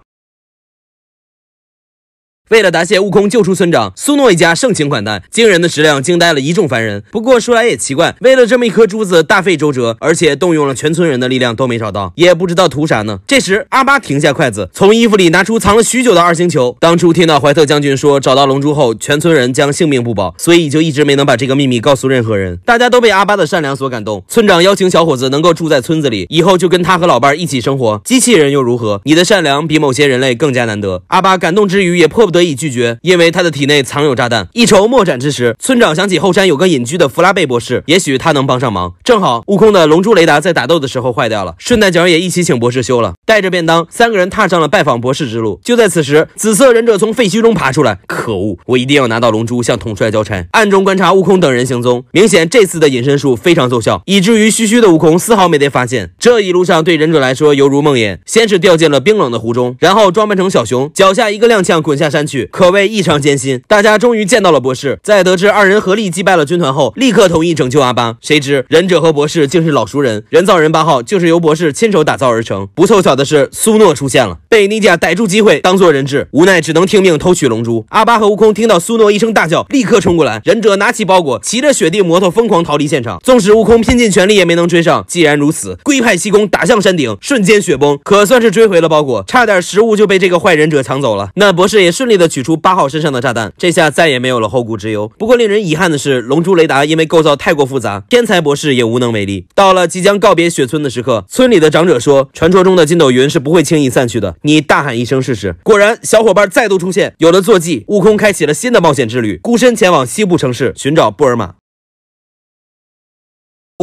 为了答谢悟空救出村长，苏诺一家盛情款待，惊人的食量惊呆了一众凡人。不过说来也奇怪，为了这么一颗珠子大费周折，而且动用了全村人的力量都没找到，也不知道图啥呢。这时阿巴停下筷子，从衣服里拿出藏了许久的二星球。当初听到怀特将军说找到龙珠后，全村人将性命不保，所以就一直没能把这个秘密告诉任何人。大家都被阿巴的善良所感动，村长邀请小伙子能够住在村子里，以后就跟他和老伴一起生活。机器人又如何？你的善良比某些人类更加难得。阿巴感动之余也迫不得已以拒绝，因为他的体内藏有炸弹。一筹莫展之时，村长想起后山有个隐居的弗拉贝博士，也许他能帮上忙。正好悟空的龙珠雷达在打斗的时候坏掉了，顺带脚也一起请博士修了。带着便当，三个人踏上了拜访博士之路。就在此时，紫色忍者从废墟中爬出来，可恶，我一定要拿到龙珠向统帅交差。暗中观察悟空等人行踪，明显这次的隐身术非常奏效，以至于虚虚的悟空丝毫没得发现。这一路上对忍者来说犹如梦魇，先是掉进了冰冷的湖中，然后装扮成小熊，脚下一个踉跄滚下山去，可谓异常艰辛。大家终于见到了博士，在得知二人合力击败了军团后，立刻同意拯救阿巴。谁知忍者和博士竟是老熟人，人造人八号就是由博士亲手打造而成。不凑巧的是，苏诺出现了，被妮迦逮住机会当做人质，无奈只能听命偷取龙珠。阿巴和悟空听到苏诺一声大叫，立刻冲过来，忍者拿起包裹，骑着雪地摩托疯狂逃离现场。纵使悟空拼尽全力也没能追上。既然如此，龟派气功打向山顶，瞬间雪崩，可算是追回了包裹，差点食物就被这个坏忍者抢走了。那博士也顺利的取出八号身上的炸弹，这下再也没有了后顾之忧。不过令人遗憾的是，龙珠雷达因为构造太过复杂，天才博士也无能为力。到了即将告别雪村的时刻，村里的长者说，传说中的筋斗云是不会轻易散去的，你大喊一声试试。果然，小伙伴再度出现。有了坐骑，悟空开启了新的冒险之旅，孤身前往西部城市，寻找布尔玛。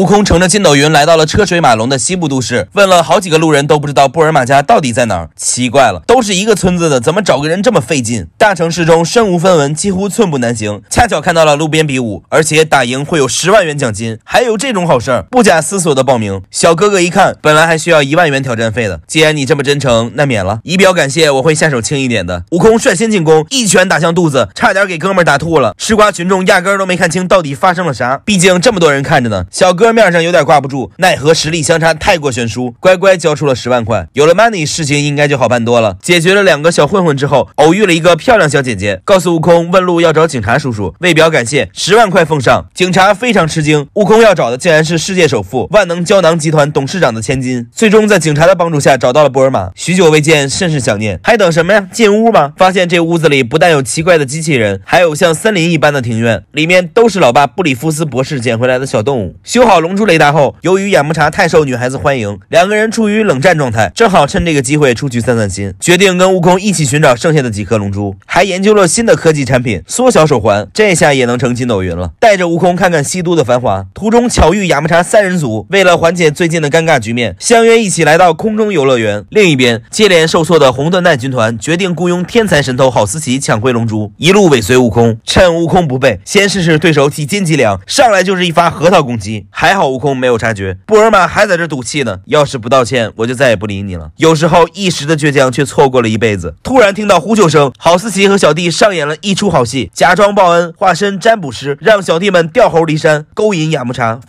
悟空乘着筋斗云来到了车水马龙的西部都市，问了好几个路人都不知道布尔玛家到底在哪儿。奇怪了，都是一个村子的，怎么找个人这么费劲？大城市中身无分文，几乎寸步难行。恰巧看到了路边比武，而且打赢会有十万元奖金，还有这种好事儿！不假思索的报名。小哥哥一看，本来还需要一万元挑战费的，既然你这么真诚，那免了。以表感谢，我会下手轻一点的。悟空率先进攻，一拳打向肚子，差点给哥们儿打吐了。吃瓜群众压根儿都没看清到底发生了啥，毕竟这么多人看着呢。小哥。哥面上有点挂不住，奈何实力相差太过悬殊，乖乖交出了十万块。有了 money， 事情应该就好办多了。解决了两个小混混之后，偶遇了一个漂亮小姐姐，告诉悟空问路要找警察叔叔，为表感谢，十万块奉上。警察非常吃惊，悟空要找的竟然是世界首富万能胶囊集团董事长的千金。最终在警察的帮助下找到了布尔玛，许久未见，甚是想念。还等什么呀？进屋吧。发现这屋子里不但有奇怪的机器人，还有像森林一般的庭院，里面都是老爸布里夫斯博士捡回来的小动物。修好。好龙珠雷达后，由于雅木茶太受女孩子欢迎，两个人处于冷战状态，正好趁这个机会出去散散心，决定跟悟空一起寻找剩下的几颗龙珠，还研究了新的科技产品缩小手环，这下也能乘筋斗云了。带着悟空看看西都的繁华，途中巧遇雅木茶三人组，为了缓解最近的尴尬局面，相约一起来到空中游乐园。另一边，接连受挫的红缎带军团决定雇佣天才神偷郝思琪抢回龙珠，一路尾随悟空，趁悟空不备，先试试对手体筋脊梁，上来就是一发核桃攻击。还好悟空没有察觉，布尔玛还在这赌气呢。要是不道歉，我就再也不理你了。有时候一时的倔强却错过了一辈子。突然听到呼救声，郝思琪和小弟上演了一出好戏，假装报恩，化身占卜师，让小弟们掉猴离山，勾引雅木茶。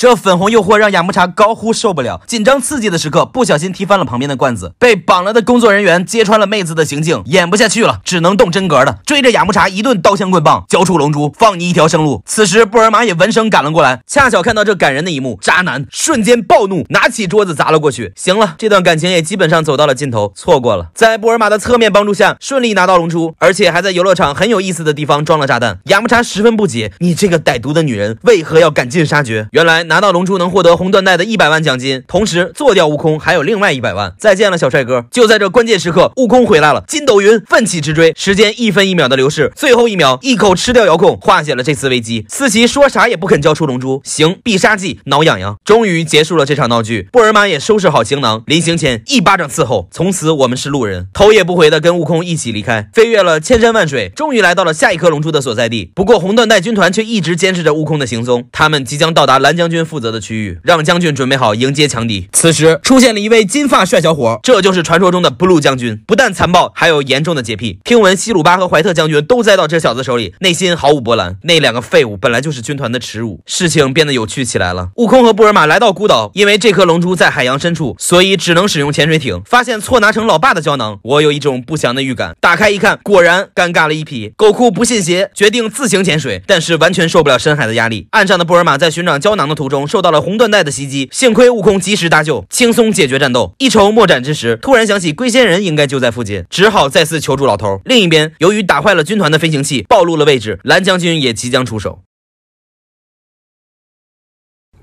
这粉红诱惑让雅木茶高呼受不了，紧张刺激的时刻不小心踢翻了旁边的罐子，被绑了的工作人员揭穿了妹子的行径，演不下去了，只能动真格的追着雅木茶一顿刀枪棍棒，交出龙珠，放你一条生路。此时布尔玛也闻声赶了过来，恰巧看到这感人的一幕，渣男瞬间暴怒，拿起桌子砸了过去。行了，这段感情也基本上走到了尽头，错过了。在布尔玛的侧面帮助下，顺利拿到龙珠，而且还在游乐场很有意思的地方装了炸弹。雅木茶十分不解，你这个歹毒的女人为何要赶尽杀绝？原来拿到龙珠能获得红缎带的一百万奖金，同时做掉悟空还有另外一百万。再见了，小帅哥！就在这关键时刻，悟空回来了，筋斗云奋起直追。时间一分一秒的流逝，最后一秒一口吃掉遥控，化解了这次危机。思琪说啥也不肯交出龙珠，行，必杀技挠痒痒。终于结束了这场闹剧，布尔玛也收拾好行囊，临行前一巴掌伺候。从此我们是路人，头也不回的跟悟空一起离开，飞越了千山万水，终于来到了下一颗龙珠的所在地。不过红缎带军团却一直监视着悟空的行踪，他们即将到达蓝将军负责的区域，让将军准备好迎接强敌。此时出现了一位金发帅小伙，这就是传说中的 Blue 将军，不但残暴，还有严重的洁癖。听闻西鲁巴和怀特将军都栽到这小子手里，内心毫无波澜。那两个废物本来就是军团的耻辱，事情变得有趣起来了。悟空和布尔玛来到孤岛，因为这颗龙珠在海洋深处，所以只能使用潜水艇。发现错拿成老爸的胶囊，我有一种不祥的预感。打开一看，果然尴尬了一批。狗哭不信邪，决定自行潜水，但是完全受不了深海的压力。岸上的布尔玛在寻找胶囊的途中受到了红缎带的袭击，幸亏悟空及时搭救，轻松解决战斗。一筹莫展之时，突然想起龟仙人应该就在附近，只好再次求助老头。另一边，由于打坏了军团的飞行器，暴露了位置，蓝将军也即将出手。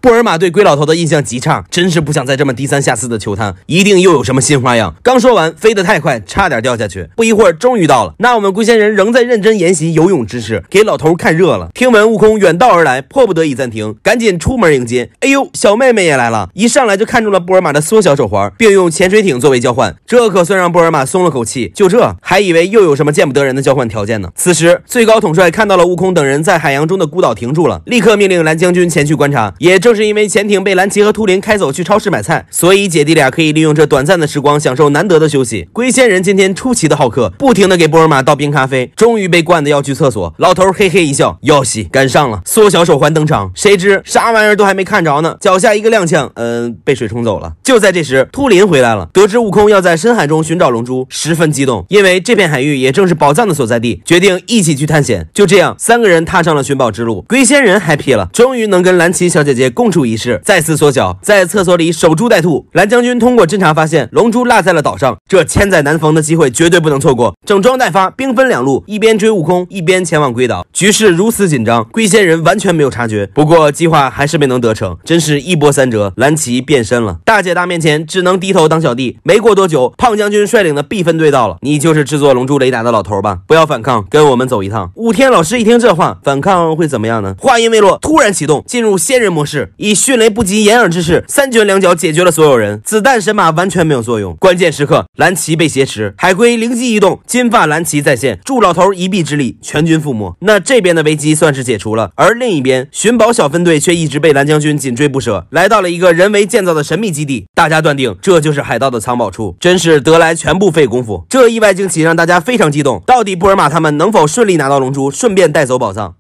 布尔玛对龟老头的印象极差，真是不想再这么低三下四的求他，一定又有什么新花样。刚说完，飞得太快，差点掉下去。不一会儿，终于到了。那我们龟仙人仍在认真研习游泳知识，给老头看热了。听闻悟空远道而来，迫不得已暂停，赶紧出门迎接。哎呦，小妹妹也来了，一上来就看中了布尔玛的缩小手环，并用潜水艇作为交换，这可算让布尔玛松了口气。就这，还以为又有什么见不得人的交换条件呢。此时，最高统帅看到了悟空等人在海洋中的孤岛停住了，立刻命令蓝将军前去观察。也正是因为潜艇被蓝奇和秃林开走去超市买菜，所以姐弟俩可以利用这短暂的时光享受难得的休息。龟仙人今天出奇的好客，不停的给布尔玛倒冰咖啡，终于被灌得要去厕所。老头嘿嘿一笑，要洗赶上了。缩小手环登场，谁知啥玩意儿都还没看着呢，脚下一个踉跄，嗯、呃，被水冲走了。就在这时，秃林回来了，得知悟空要在深海中寻找龙珠，十分激动，因为这片海域也正是宝藏的所在地，决定一起去探险。就这样，三个人踏上了寻宝之路。龟仙人 happy 了，终于能跟蓝奇小姐姐共处一室，再次缩小，在厕所里守株待兔。蓝将军通过侦查发现，龙珠落在了岛上，这千载难逢的机会绝对不能错过。整装待发，兵分两路，一边追悟空，一边前往龟岛。局势如此紧张，龟仙人完全没有察觉。不过计划还是没能得逞，真是一波三折。蓝旗变身了，大姐大面前只能低头当小弟。没过多久，胖将军率领的 B 分队到了，你就是制作龙珠雷达的老头吧？不要反抗，跟我们走一趟。武天老师一听这话，反抗会怎么样呢？话音未落，突然启动，进入仙人模式，以迅雷不及掩耳之势，三拳两脚解决了所有人。子弹神马完全没有作用，关键时刻，蓝旗被挟持，海龟灵机一动，金发蓝旗再现，助老头一臂之力，全军覆没。那这边的危机算是解除了，而另一边，寻宝小分队却一直被蓝将军紧追不舍，来到了一个人为建造的神秘基地。大家断定这就是海盗的藏宝处，真是得来全不费功夫。这意外惊喜让大家非常激动，到底布尔玛他们能否顺利拿到龙珠，顺便带走宝藏？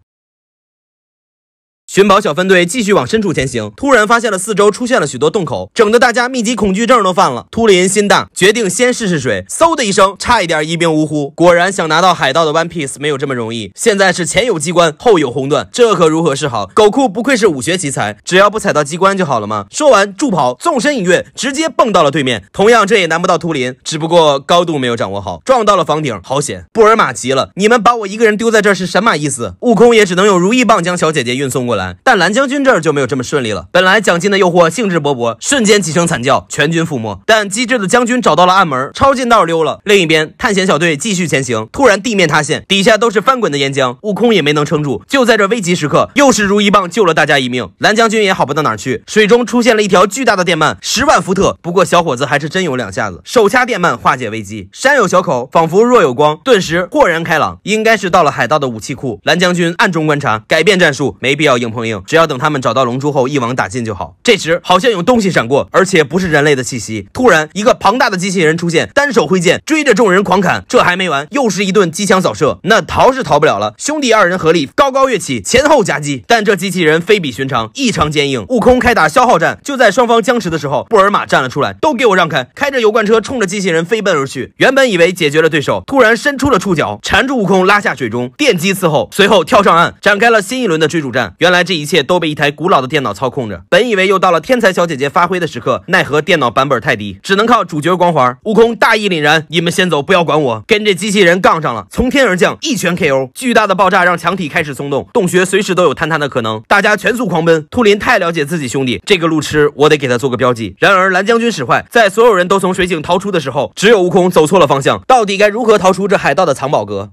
寻宝小分队继续往深处前行，突然发现了四周出现了许多洞口，整得大家密集恐惧症都犯了。秃林心大，决定先试试水，嗖的一声，差一点一命呜呼。果然想拿到海盗的 One Piece 没有这么容易，现在是前有机关，后有红缎，这可如何是好？狗库不愧是武学奇才，只要不踩到机关就好了嘛。说完助跑，纵身一跃，直接蹦到了对面。同样这也难不到秃林，只不过高度没有掌握好，撞到了房顶，好险！布尔玛急了，你们把我一个人丢在这是什么意思？悟空也只能用如意棒将小姐姐运送过来。但蓝将军这儿就没有这么顺利了，本来奖金的诱惑兴致勃勃，瞬间几声惨叫，全军覆没。但机智的将军找到了暗门，抄近道溜了。另一边，探险小队继续前行，突然地面塌陷，底下都是翻滚的岩浆，悟空也没能撑住。就在这危急时刻，又是如意棒救了大家一命，蓝将军也好不到哪儿去。水中出现了一条巨大的电鳗，十万伏特，不过小伙子还是真有两下子，手掐电鳗化解危机。山有小口，仿佛若有光，顿时豁然开朗，应该是到了海盗的武器库。蓝将军暗中观察，改变战术，没必要硬碰硬，只要等他们找到龙珠后一网打尽就好。这时好像有东西闪过，而且不是人类的气息。突然一个庞大的机器人出现，单手挥剑追着众人狂砍。这还没完，又是一顿机枪扫射，那逃是逃不了了。兄弟二人合力高高跃起，前后夹击，但这机器人非比寻常，异常坚硬。悟空开打消耗战，就在双方僵持的时候，布尔玛站了出来，都给我让开，开着油罐车冲着机器人飞奔而去。原本以为解决了对手，突然伸出了触角，缠住悟空拉下水中，电击伺候，随后跳上岸，展开了新一轮的追逐战。原来这一切都被一台古老的电脑操控着，本以为又到了天才小姐姐发挥的时刻，奈何电脑版本太低，只能靠主角光环。悟空大义凛然，你们先走，不要管我，跟这机器人杠上了，从天而降，一拳 K O。 巨大的爆炸让墙体开始松动，洞穴随时都有坍塌的可能，大家全速狂奔。秃林太了解自己兄弟，这个路痴我得给他做个标记。然而蓝将军使坏，在所有人都从水井逃出的时候，只有悟空走错了方向。到底该如何逃出这海盗的藏宝阁？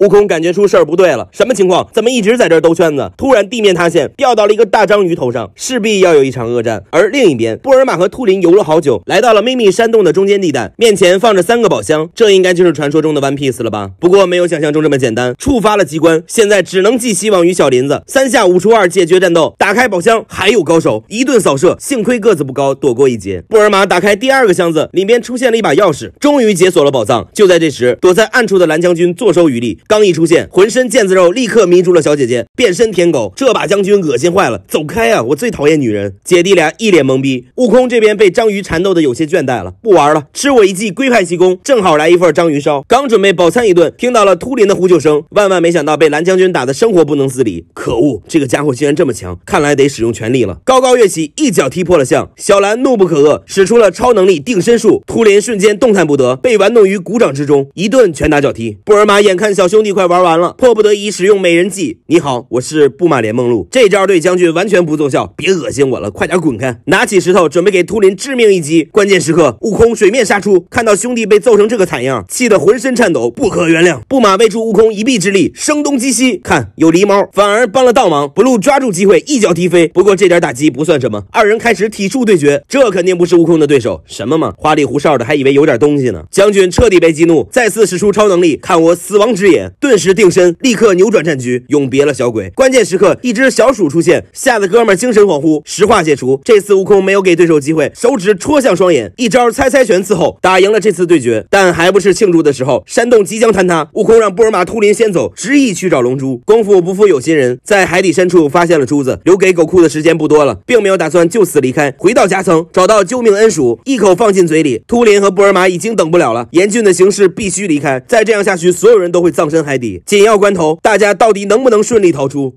悟空感觉出事儿不对了，什么情况？怎么一直在这儿兜圈子？突然地面塌陷，掉到了一个大章鱼头上，势必要有一场恶战。而另一边，布尔玛和秃林游了好久，来到了秘密山洞的中间地带，面前放着三个宝箱，这应该就是传说中的 One Piece 了吧？不过没有想象中这么简单，触发了机关，现在只能寄希望于小林子。三下五除二解决战斗，打开宝箱，还有高手，一顿扫射，幸亏个子不高，躲过一劫。布尔玛打开第二个箱子，里面出现了一把钥匙，终于解锁了宝藏。就在这时，躲在暗处的蓝将军坐收渔利。刚一出现，浑身腱子肉立刻迷住了小姐姐，变身舔狗。这把将军恶心坏了，走开啊！我最讨厌女人。姐弟俩一脸懵逼，悟空这边被章鱼缠斗的有些倦怠了，不玩了，吃我一记龟派气功，正好来一份章鱼烧。刚准备饱餐一顿，听到了秃林的呼救声，万万没想到被蓝将军打得生活不能自理。可恶，这个家伙竟然这么强，看来得使用全力了。高高跃起，一脚踢破了象。小兰怒不可遏，使出了超能力定身术。秃林瞬间动弹不得，被玩弄于鼓掌之中，一顿拳打脚踢。布尔玛眼看小兄弟兄弟快玩完了，迫不得已使用美人计。你好，我是布马联盟路。这招对将军完全不奏效，别恶心我了，快点滚开！拿起石头准备给秃林致命一击。关键时刻，悟空水面杀出，看到兄弟被揍成这个惨样，气得浑身颤抖，不可原谅。布马为助悟空一臂之力，声东击西，看有狸猫，反而帮了倒忙。不露抓住机会，一脚踢飞。不过这点打击不算什么，二人开始体术对决，这肯定不是悟空的对手。什么嘛，花里胡哨的，还以为有点东西呢。将军彻底被激怒，再次使出超能力，看我死亡之眼。顿时定身，立刻扭转战局，永别了小鬼。关键时刻，一只小鼠出现，吓得哥们精神恍惚，石化解除。这次悟空没有给对手机会，手指戳向双眼，一招猜猜拳伺候，打赢了这次对决。但还不是庆祝的时候，山洞即将坍塌，悟空让布尔玛、秃林先走，执意去找龙珠。功夫不负有心人，在海底深处发现了珠子，留给狗库的时间不多了，并没有打算就此离开。回到夹层，找到救命恩鼠，一口放进嘴里。秃林和布尔玛已经等不了了，严峻的形势必须离开，再这样下去，所有人都会葬身海底。紧要关头，大家到底能不能顺利逃出？